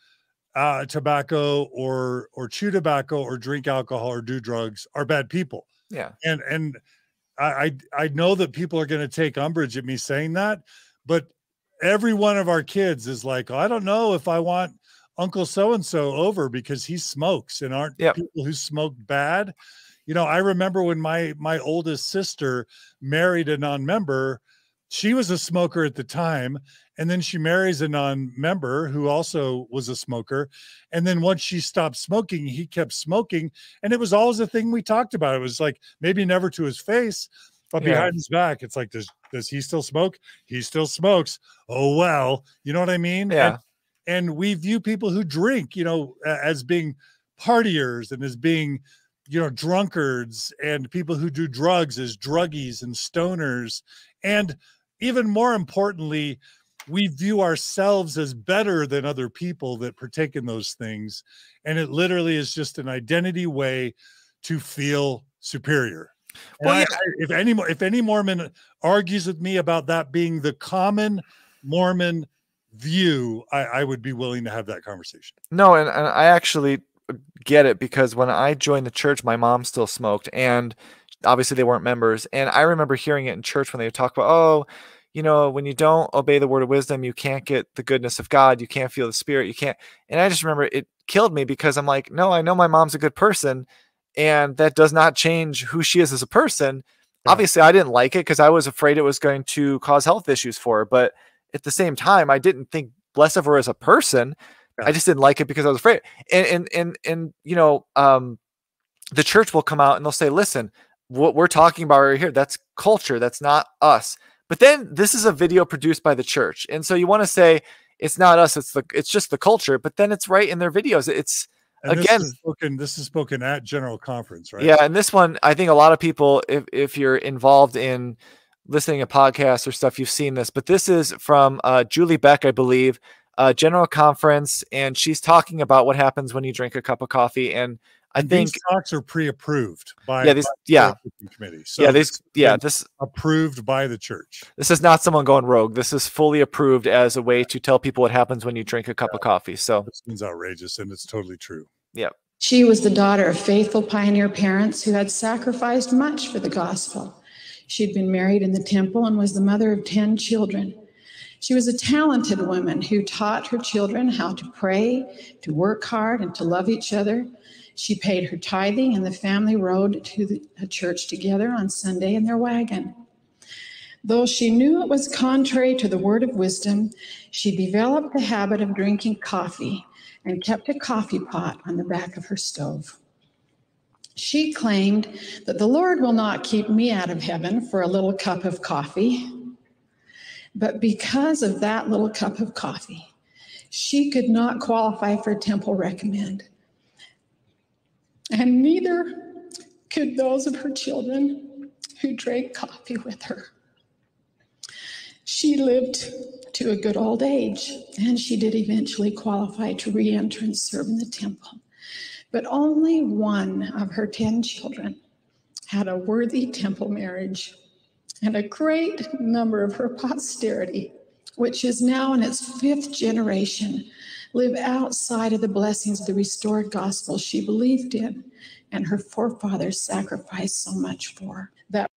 Uh, tobacco or or chew tobacco or drink alcohol or do drugs are bad people. Yeah, and and I I, I know that people are going to take umbrage at me saying that, but every one of our kids is like, oh, I don't know if I want Uncle So and So over because he smokes, and aren't yep. people who smoke bad? You know, I remember when my my oldest sister married a non-member. She was a smoker at the time, and then she marries a non-member who also was a smoker. And then once she stopped smoking, he kept smoking. And it was always a thing we talked about. It was like, maybe never to his face, but yeah. behind his back, it's like, does, does he still smoke? He still smokes. Oh, well, you know what I mean? Yeah. And, and we view people who drink, you know, as being partiers and as being, you know, drunkards, and people who do drugs as druggies and stoners. And even more importantly, we view ourselves as better than other people that partake in those things. And it literally is just an identity way to feel superior. Well, yeah. I, if, any, if any Mormon argues with me about that being the common Mormon view, I, I would be willing to have that conversation. No, and, and I actually get it, because when I joined the church, my mom still smoked, and obviously they weren't members. And I remember hearing it in church when they would talk about, oh, you know, when you don't obey the Word of Wisdom, you can't get the goodness of God. You can't feel the Spirit. You can't. And I just remember it killed me, because I'm like, no, I know my mom's a good person, and that does not change who she is as a person. Yeah. Obviously I didn't like it because I was afraid it was going to cause health issues for her. But at the same time, I didn't think less of her as a person. Yeah. I just didn't like it because I was afraid. And, and, and, and you know, um, the church will come out and they'll say, listen, what we're talking about right here, that's culture. That's not us. But then this is a video produced by the church. And so you want to say, it's not us. It's the, it's just the culture, but then it's right in their videos. It's, and again, this is spoken, this is spoken at General Conference, right? Yeah. And this one, I think a lot of people, if, if you're involved in listening to podcasts or stuff, you've seen this, but this is from uh, Julie Beck, I believe, uh, General Conference. And she's talking about what happens when you drink a cup of coffee. And I and think these talks are pre-approved by, yeah, these, by the yeah. committee. So yeah, these, yeah, this approved by the church. This is not someone going rogue. This is fully approved as a way to tell people what happens when you drink a cup yeah. of coffee. So this seems outrageous, and it's totally true. Yeah. She was the daughter of faithful pioneer parents who had sacrificed much for the gospel. She'd been married in the temple and was the mother of ten children. She was a talented woman who taught her children how to pray, to work hard, and to love each other. She paid her tithing, and the family rode to the church together on Sunday in their wagon. Though she knew it was contrary to the Word of Wisdom, she developed the habit of drinking coffee and kept a coffee pot on the back of her stove. She claimed that the Lord will not keep me out of heaven for a little cup of coffee. But because of that little cup of coffee, she could not qualify for temple recommend. And neither could those of her children who drank coffee with her. She lived to a good old age, and she did eventually qualify to re-enter and serve in the temple. But only one of her ten children had a worthy temple marriage, and a great number of her posterity, which is now in its fifth generation, live outside of the blessings of the restored gospel she believed in and her forefathers sacrificed so much for. That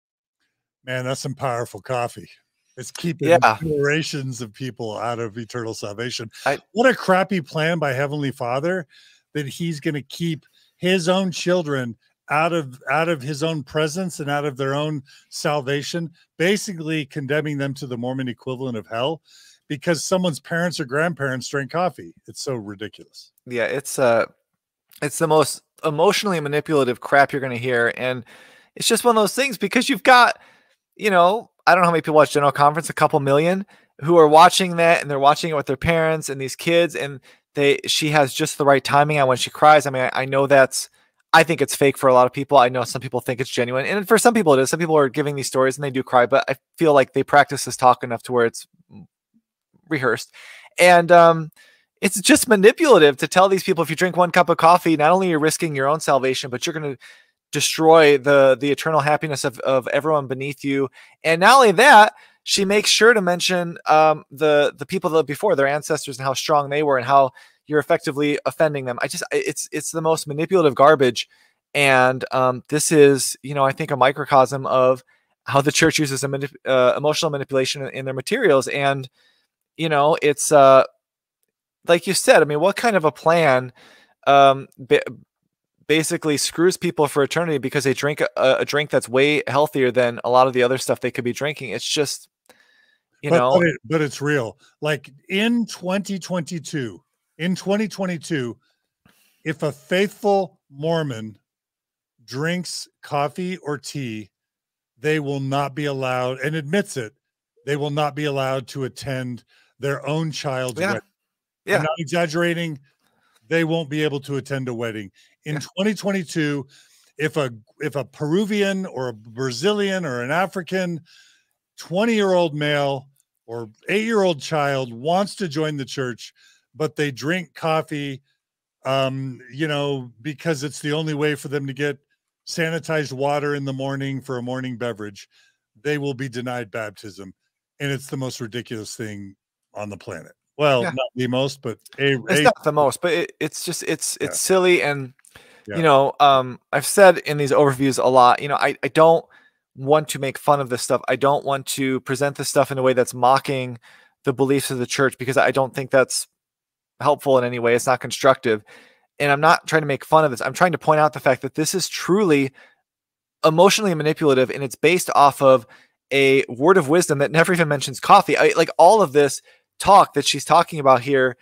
man, that's some powerful coffee. It's keeping yeah. generations of people out of eternal salvation. I, what a crappy plan by Heavenly Father that he's going to keep his own children out of out of his own presence and out of their own salvation, basically condemning them to the Mormon equivalent of hell because someone's parents or grandparents drank coffee. It's so ridiculous. Yeah, it's uh it's the most emotionally manipulative crap you're going to hear, and it's just one of those things because you've got, you know, I don't know how many people watch General Conference, a couple million who are watching that, and they're watching it with their parents and these kids, and they she has just the right timing on when she cries. I mean, I, I know that's I think it's fake for a lot of people. I know some people think it's genuine. And for some people it is. Some people are giving these stories and they do cry, but I feel like they practice this talk enough to where it's rehearsed. And um, it's just manipulative to tell these people, if you drink one cup of coffee, not only are you risking your own salvation, but you're going to destroy the, the eternal happiness of, of everyone beneath you. And not only that, she makes sure to mention um, the, the people that before, their ancestors, and how strong they were and how you're effectively offending them. I just, it's, it's the most manipulative garbage. And um, this is, you know, I think a microcosm of how the church uses a manip uh, emotional manipulation in, in their materials. And, you know, it's uh, like you said, I mean, what kind of a plan um, ba basically screws people for eternity because they drink a, a drink that's way healthier than a lot of the other stuff they could be drinking. It's just, you but, know, but, it, but it's real. Like in twenty twenty-two, in twenty twenty-two, if a faithful Mormon drinks coffee or tea, they will not be allowed, and admits it, they will not be allowed to attend their own child's yeah. wedding. Yeah. I'm not exaggerating. They won't be able to attend a wedding. In yeah. twenty twenty-two, if a, if a Peruvian or a Brazilian or an African twenty-year-old male or eight-year-old child wants to join the church, but they drink coffee, um, you know, because it's the only way for them to get sanitized water in the morning for a morning beverage, they will be denied baptism. And it's the most ridiculous thing on the planet. Well, yeah. not the most, but a, a it's not the most, but it, it's just, it's, it's yeah. silly. And, yeah. you know, um, I've said in these overviews a lot, you know, I, I don't want to make fun of this stuff. I don't want to present this stuff in a way that's mocking the beliefs of the church, because I don't think that's helpful in any way. It's not constructive. And I'm not trying to make fun of this. I'm trying to point out the fact that this is truly emotionally manipulative, and it's based off of a word of wisdom that never even mentions coffee. I, like all of this talk that she's talking about here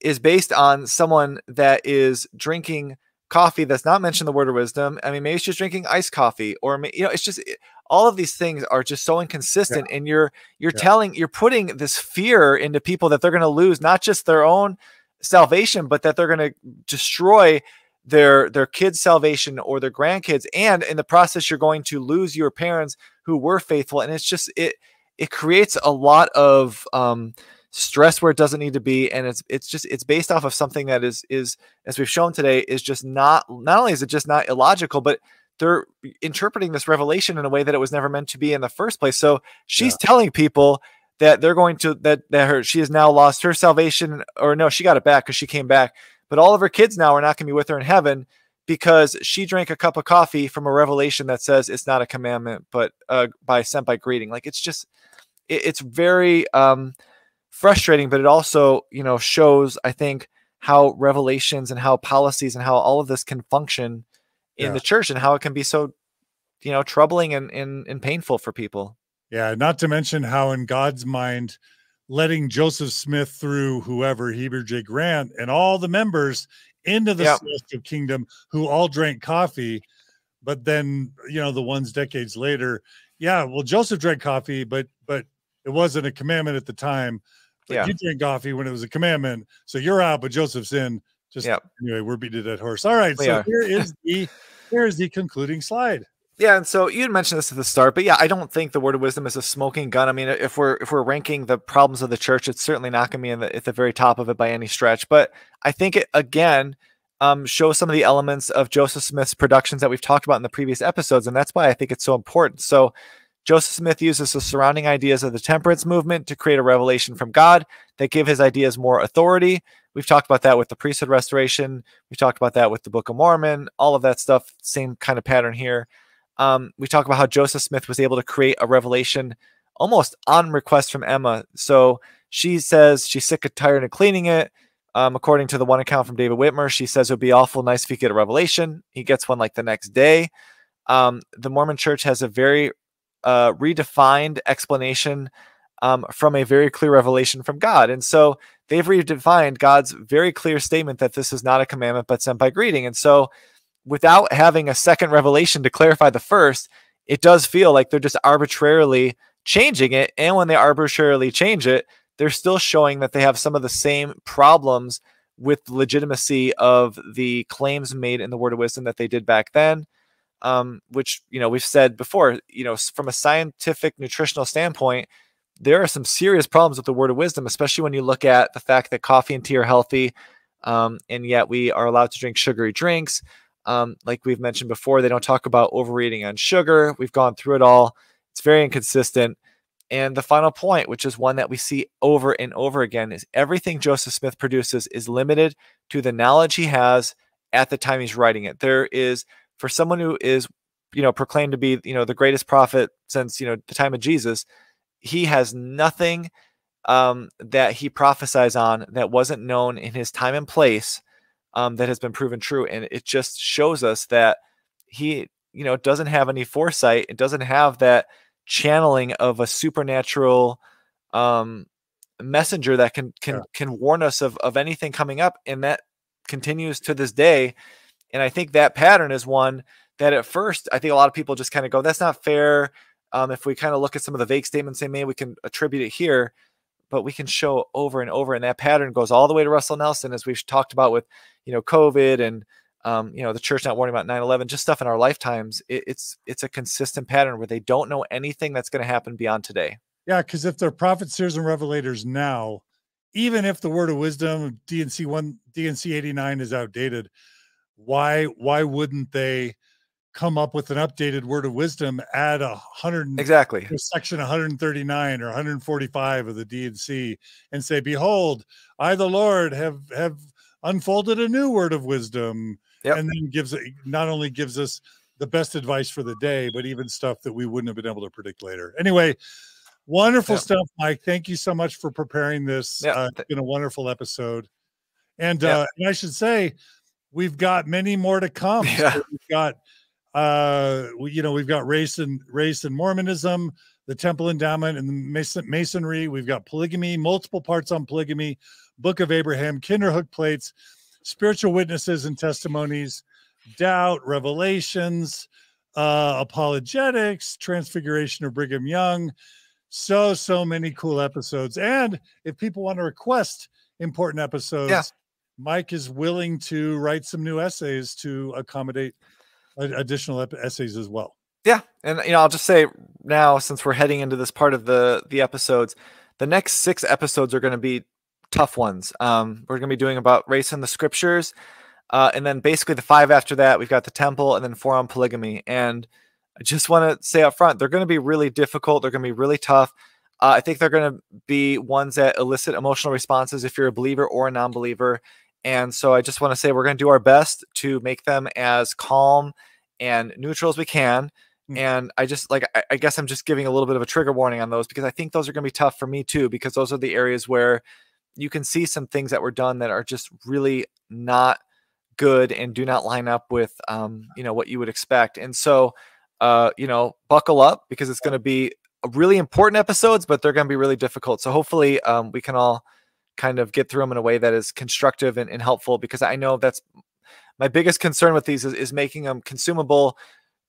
is based on someone that is drinking coffee that's not mentioned in the Word of Wisdom. I mean, maybe it's just drinking iced coffee, or, you know, it's just it, all of these things are just so inconsistent. Yeah. And you're, you're yeah. telling, you're putting this fear into people that they're going to lose, not just their own salvation, but that they're going to destroy their, their kids' salvation or their grandkids. And in the process, you're going to lose your parents who were faithful. And it's just, it, it creates a lot of, um, stress where it doesn't need to be. And it's, it's just, it's based off of something that is, is, as we've shown today, is just not, not only is it just not illogical, but they're interpreting this revelation in a way that it was never meant to be in the first place. So she's yeah. telling people that they're going to, that, that her, she has now lost her salvation, or no, she got it back because she came back, but all of her kids now are not going to be with her in heaven because she drank a cup of coffee from a revelation that says it's not a commandment, but uh, by sent by greeting. Like, it's just, it, it's very, um, frustrating, but it also, you know, shows, I think, how revelations and how policies and how all of this can function in yeah. the church, and how it can be so, you know, troubling and, and, and painful for people. Yeah. Not to mention how in God's mind, letting Joseph Smith through whoever, Heber J. Grant and all the members into the yep. celestial kingdom, who all drank coffee, but then, you know, the ones decades later, yeah, well, Joseph drank coffee, but, but it wasn't a commandment at the time. But yeah. you drink coffee when it was a commandment, so you're out, but Joseph's in. Just yep. anyway, we're beating that horse. All right, we so are. here is the here is the concluding slide. Yeah, and so you had mentioned this at the start, but yeah, I don't think the Word of Wisdom is a smoking gun. I mean, if we're if we're ranking the problems of the church, it's certainly not going to be in the, at the very top of it by any stretch. But I think it again um, shows some of the elements of Joseph Smith's productions that we've talked about in the previous episodes, and that's why I think it's so important. So Joseph Smith uses the surrounding ideas of the temperance movement to create a revelation from God that give his ideas more authority. We've talked about that with the priesthood restoration. We've talked about that with the Book of Mormon, all of that stuff, same kind of pattern here. Um, we talk about how Joseph Smith was able to create a revelation almost on request from Emma. So she says she's sick and tired of cleaning it. Um, according to the one account from David Whitmer, she says it would be awful nice if you get a revelation. He gets one like the next day. Um, the Mormon Church has a very Uh, redefined explanation um, from a very clear revelation from God. And so they've redefined God's very clear statement that this is not a commandment, but sent by greeting. And so without having a second revelation to clarify the first, it does feel like they're just arbitrarily changing it. And when they arbitrarily change it, they're still showing that they have some of the same problems with the legitimacy of the claims made in the Word of Wisdom that they did back then. Um, which, you know, we've said before, you know, from a scientific nutritional standpoint, there are some serious problems with the Word of Wisdom, especially when you look at the fact that coffee and tea are healthy. Um, and yet we are allowed to drink sugary drinks. Um, like we've mentioned before, they don't talk about overeating on sugar. We've gone through it all. It's very inconsistent. And the final point, which is one that we see over and over again, is everything Joseph Smith produces is limited to the knowledge he has at the time he's writing it. There is, for someone who is, you know, proclaimed to be, you know, the greatest prophet since, you know, the time of Jesus, he has nothing um, that he prophesies on that wasn't known in his time and place um, that has been proven true. And it just shows us that he, you know, doesn't have any foresight. It doesn't have that channeling of a supernatural um, messenger that can, can, yeah. can warn us of, of anything coming up. And that continues to this day. And I think that pattern is one that at first, I think a lot of people just kind of go, that's not fair. Um, if we kind of look at some of the vague statements they made, we can attribute it here, but we can show over and over. And that pattern goes all the way to Russell Nelson, as we've talked about with, you know, COVID and, um, you know, the church not warning about nine eleven, just stuff in our lifetimes. It, it's, it's a consistent pattern where they don't know anything that's going to happen beyond today. Yeah. Cause if they're prophets, seers, and revelators now, even if the Word of Wisdom, D and C one, D and C eighty-nine is outdated, why why wouldn't they come up with an updated Word of Wisdom at a hundred exactly section one hundred thirty-nine or one hundred forty-five of the D and C and say, behold, I the Lord have have unfolded a new Word of Wisdom, yep. and then gives it, not only gives us the best advice for the day, but even stuff that we wouldn't have been able to predict later. Anyway, wonderful yep. stuff, Mike. Thank you so much for preparing this. Yep. Uh, it's been a wonderful episode, and yep. uh, and I should say, we've got many more to come. Yeah. So we've got, uh, you know, we've got race and race and Mormonism. the temple endowment and the masonry. We've got polygamy, multiple parts on polygamy, Book of Abraham, Kinderhook plates, spiritual witnesses and testimonies, doubt, revelations, uh, apologetics, transfiguration of Brigham Young. So, so many cool episodes. And if people want to request important episodes, yeah. Mike is willing to write some new essays to accommodate additional essays as well. Yeah. And, you know, I'll just say now, since we're heading into this part of the, the episodes, the next six episodes are going to be tough ones. Um, we're going to be doing about race in the scriptures. Uh, and then basically the five after that, we've got the temple and then four on polygamy. And I just want to say up front, they're going to be really difficult. They're going to be really tough. Uh, I think they're going to be ones that elicit emotional responses if you're a believer or a non-believer. And so I just want to say we're going to do our best to make them as calm and neutral as we can. Mm. And I just like, I, I guess I'm just giving a little bit of a trigger warning on those, because I think those are going to be tough for me too, because those are the areas where you can see some things that were done that are just really not good and do not line up with, um, you know, what you would expect. And so, uh, you know, buckle up, because it's going to be really important episodes, but they're going to be really difficult. So hopefully um, we can all kind of get through them in a way that is constructive and, and helpful, because I know that's my biggest concern with these is, is making them consumable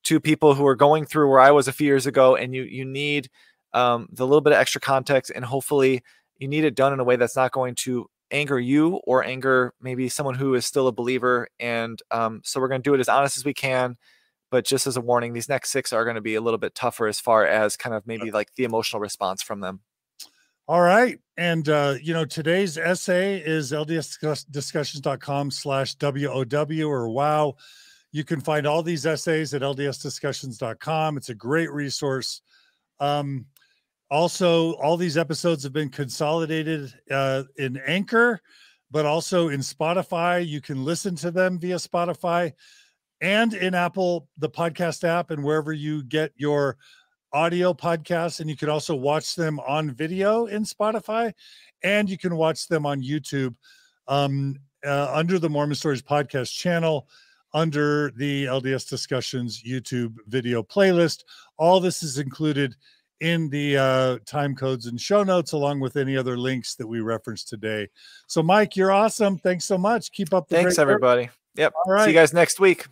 to people who are going through where I was a few years ago. And you, you need um, the little bit of extra context, and hopefully you need it done in a way that's not going to anger you or anger maybe someone who is still a believer. And um, so we're going to do it as honest as we can. But just as a warning, these next six are going to be a little bit tougher as far as kind of maybe like the emotional response from them. All right. And, uh, you know, today's essay is L D S discussions dot com slash W O W or wow. You can find all these essays at L D S discussions dot com. It's a great resource. Um, also, all these episodes have been consolidated uh, in Anchor, but also in Spotify. You can listen to them via Spotify. And in Apple, the podcast app, and wherever you get your audio podcasts. And you can also watch them on video in Spotify, and you can watch them on YouTube um, uh, under the Mormon Stories podcast channel, under the L D S Discussions YouTube video playlist. All this is included in the uh, time codes and show notes, along with any other links that we referenced today. So, Mike, you're awesome. Thanks so much. Keep up the great work. Thanks, everybody. Yep. All right. See you guys next week.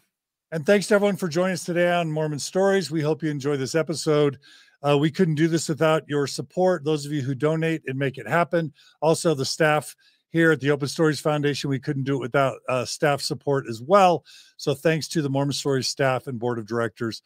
And thanks to everyone for joining us today on Mormon Stories. We hope you enjoy this episode. Uh, we couldn't do this without your support, those of you who donate and make it happen. Also, the staff here at the Open Stories Foundation, we couldn't do it without uh, staff support as well. So thanks to the Mormon Stories staff and board of directors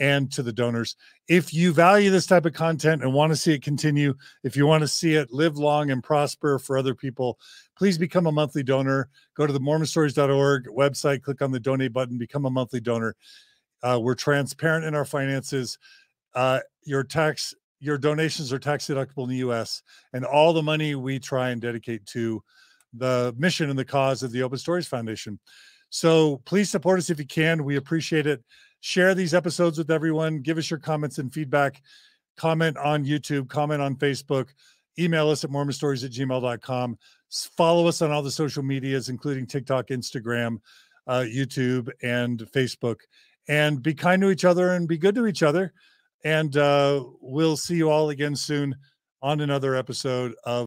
and to the donors. If you value this type of content and want to see it continue, if you want to see it live long and prosper for other people, please become a monthly donor. Go to the Mormon Stories dot org website, click on the donate button, become a monthly donor. Uh, we're transparent in our finances. Uh, your tax, your donations are tax deductible in the U S, and all the money we try and dedicate to the mission and the cause of the Open Stories Foundation. So please support us if you can. We appreciate it. Share these episodes with everyone. Give us your comments and feedback. Comment on YouTube. Comment on Facebook. Email us at mormon stories at gmail dot com. Follow us on all the social medias, including TikTok, Instagram, uh, YouTube, and Facebook. And be kind to each other and be good to each other. And uh, we'll see you all again soon on another episode of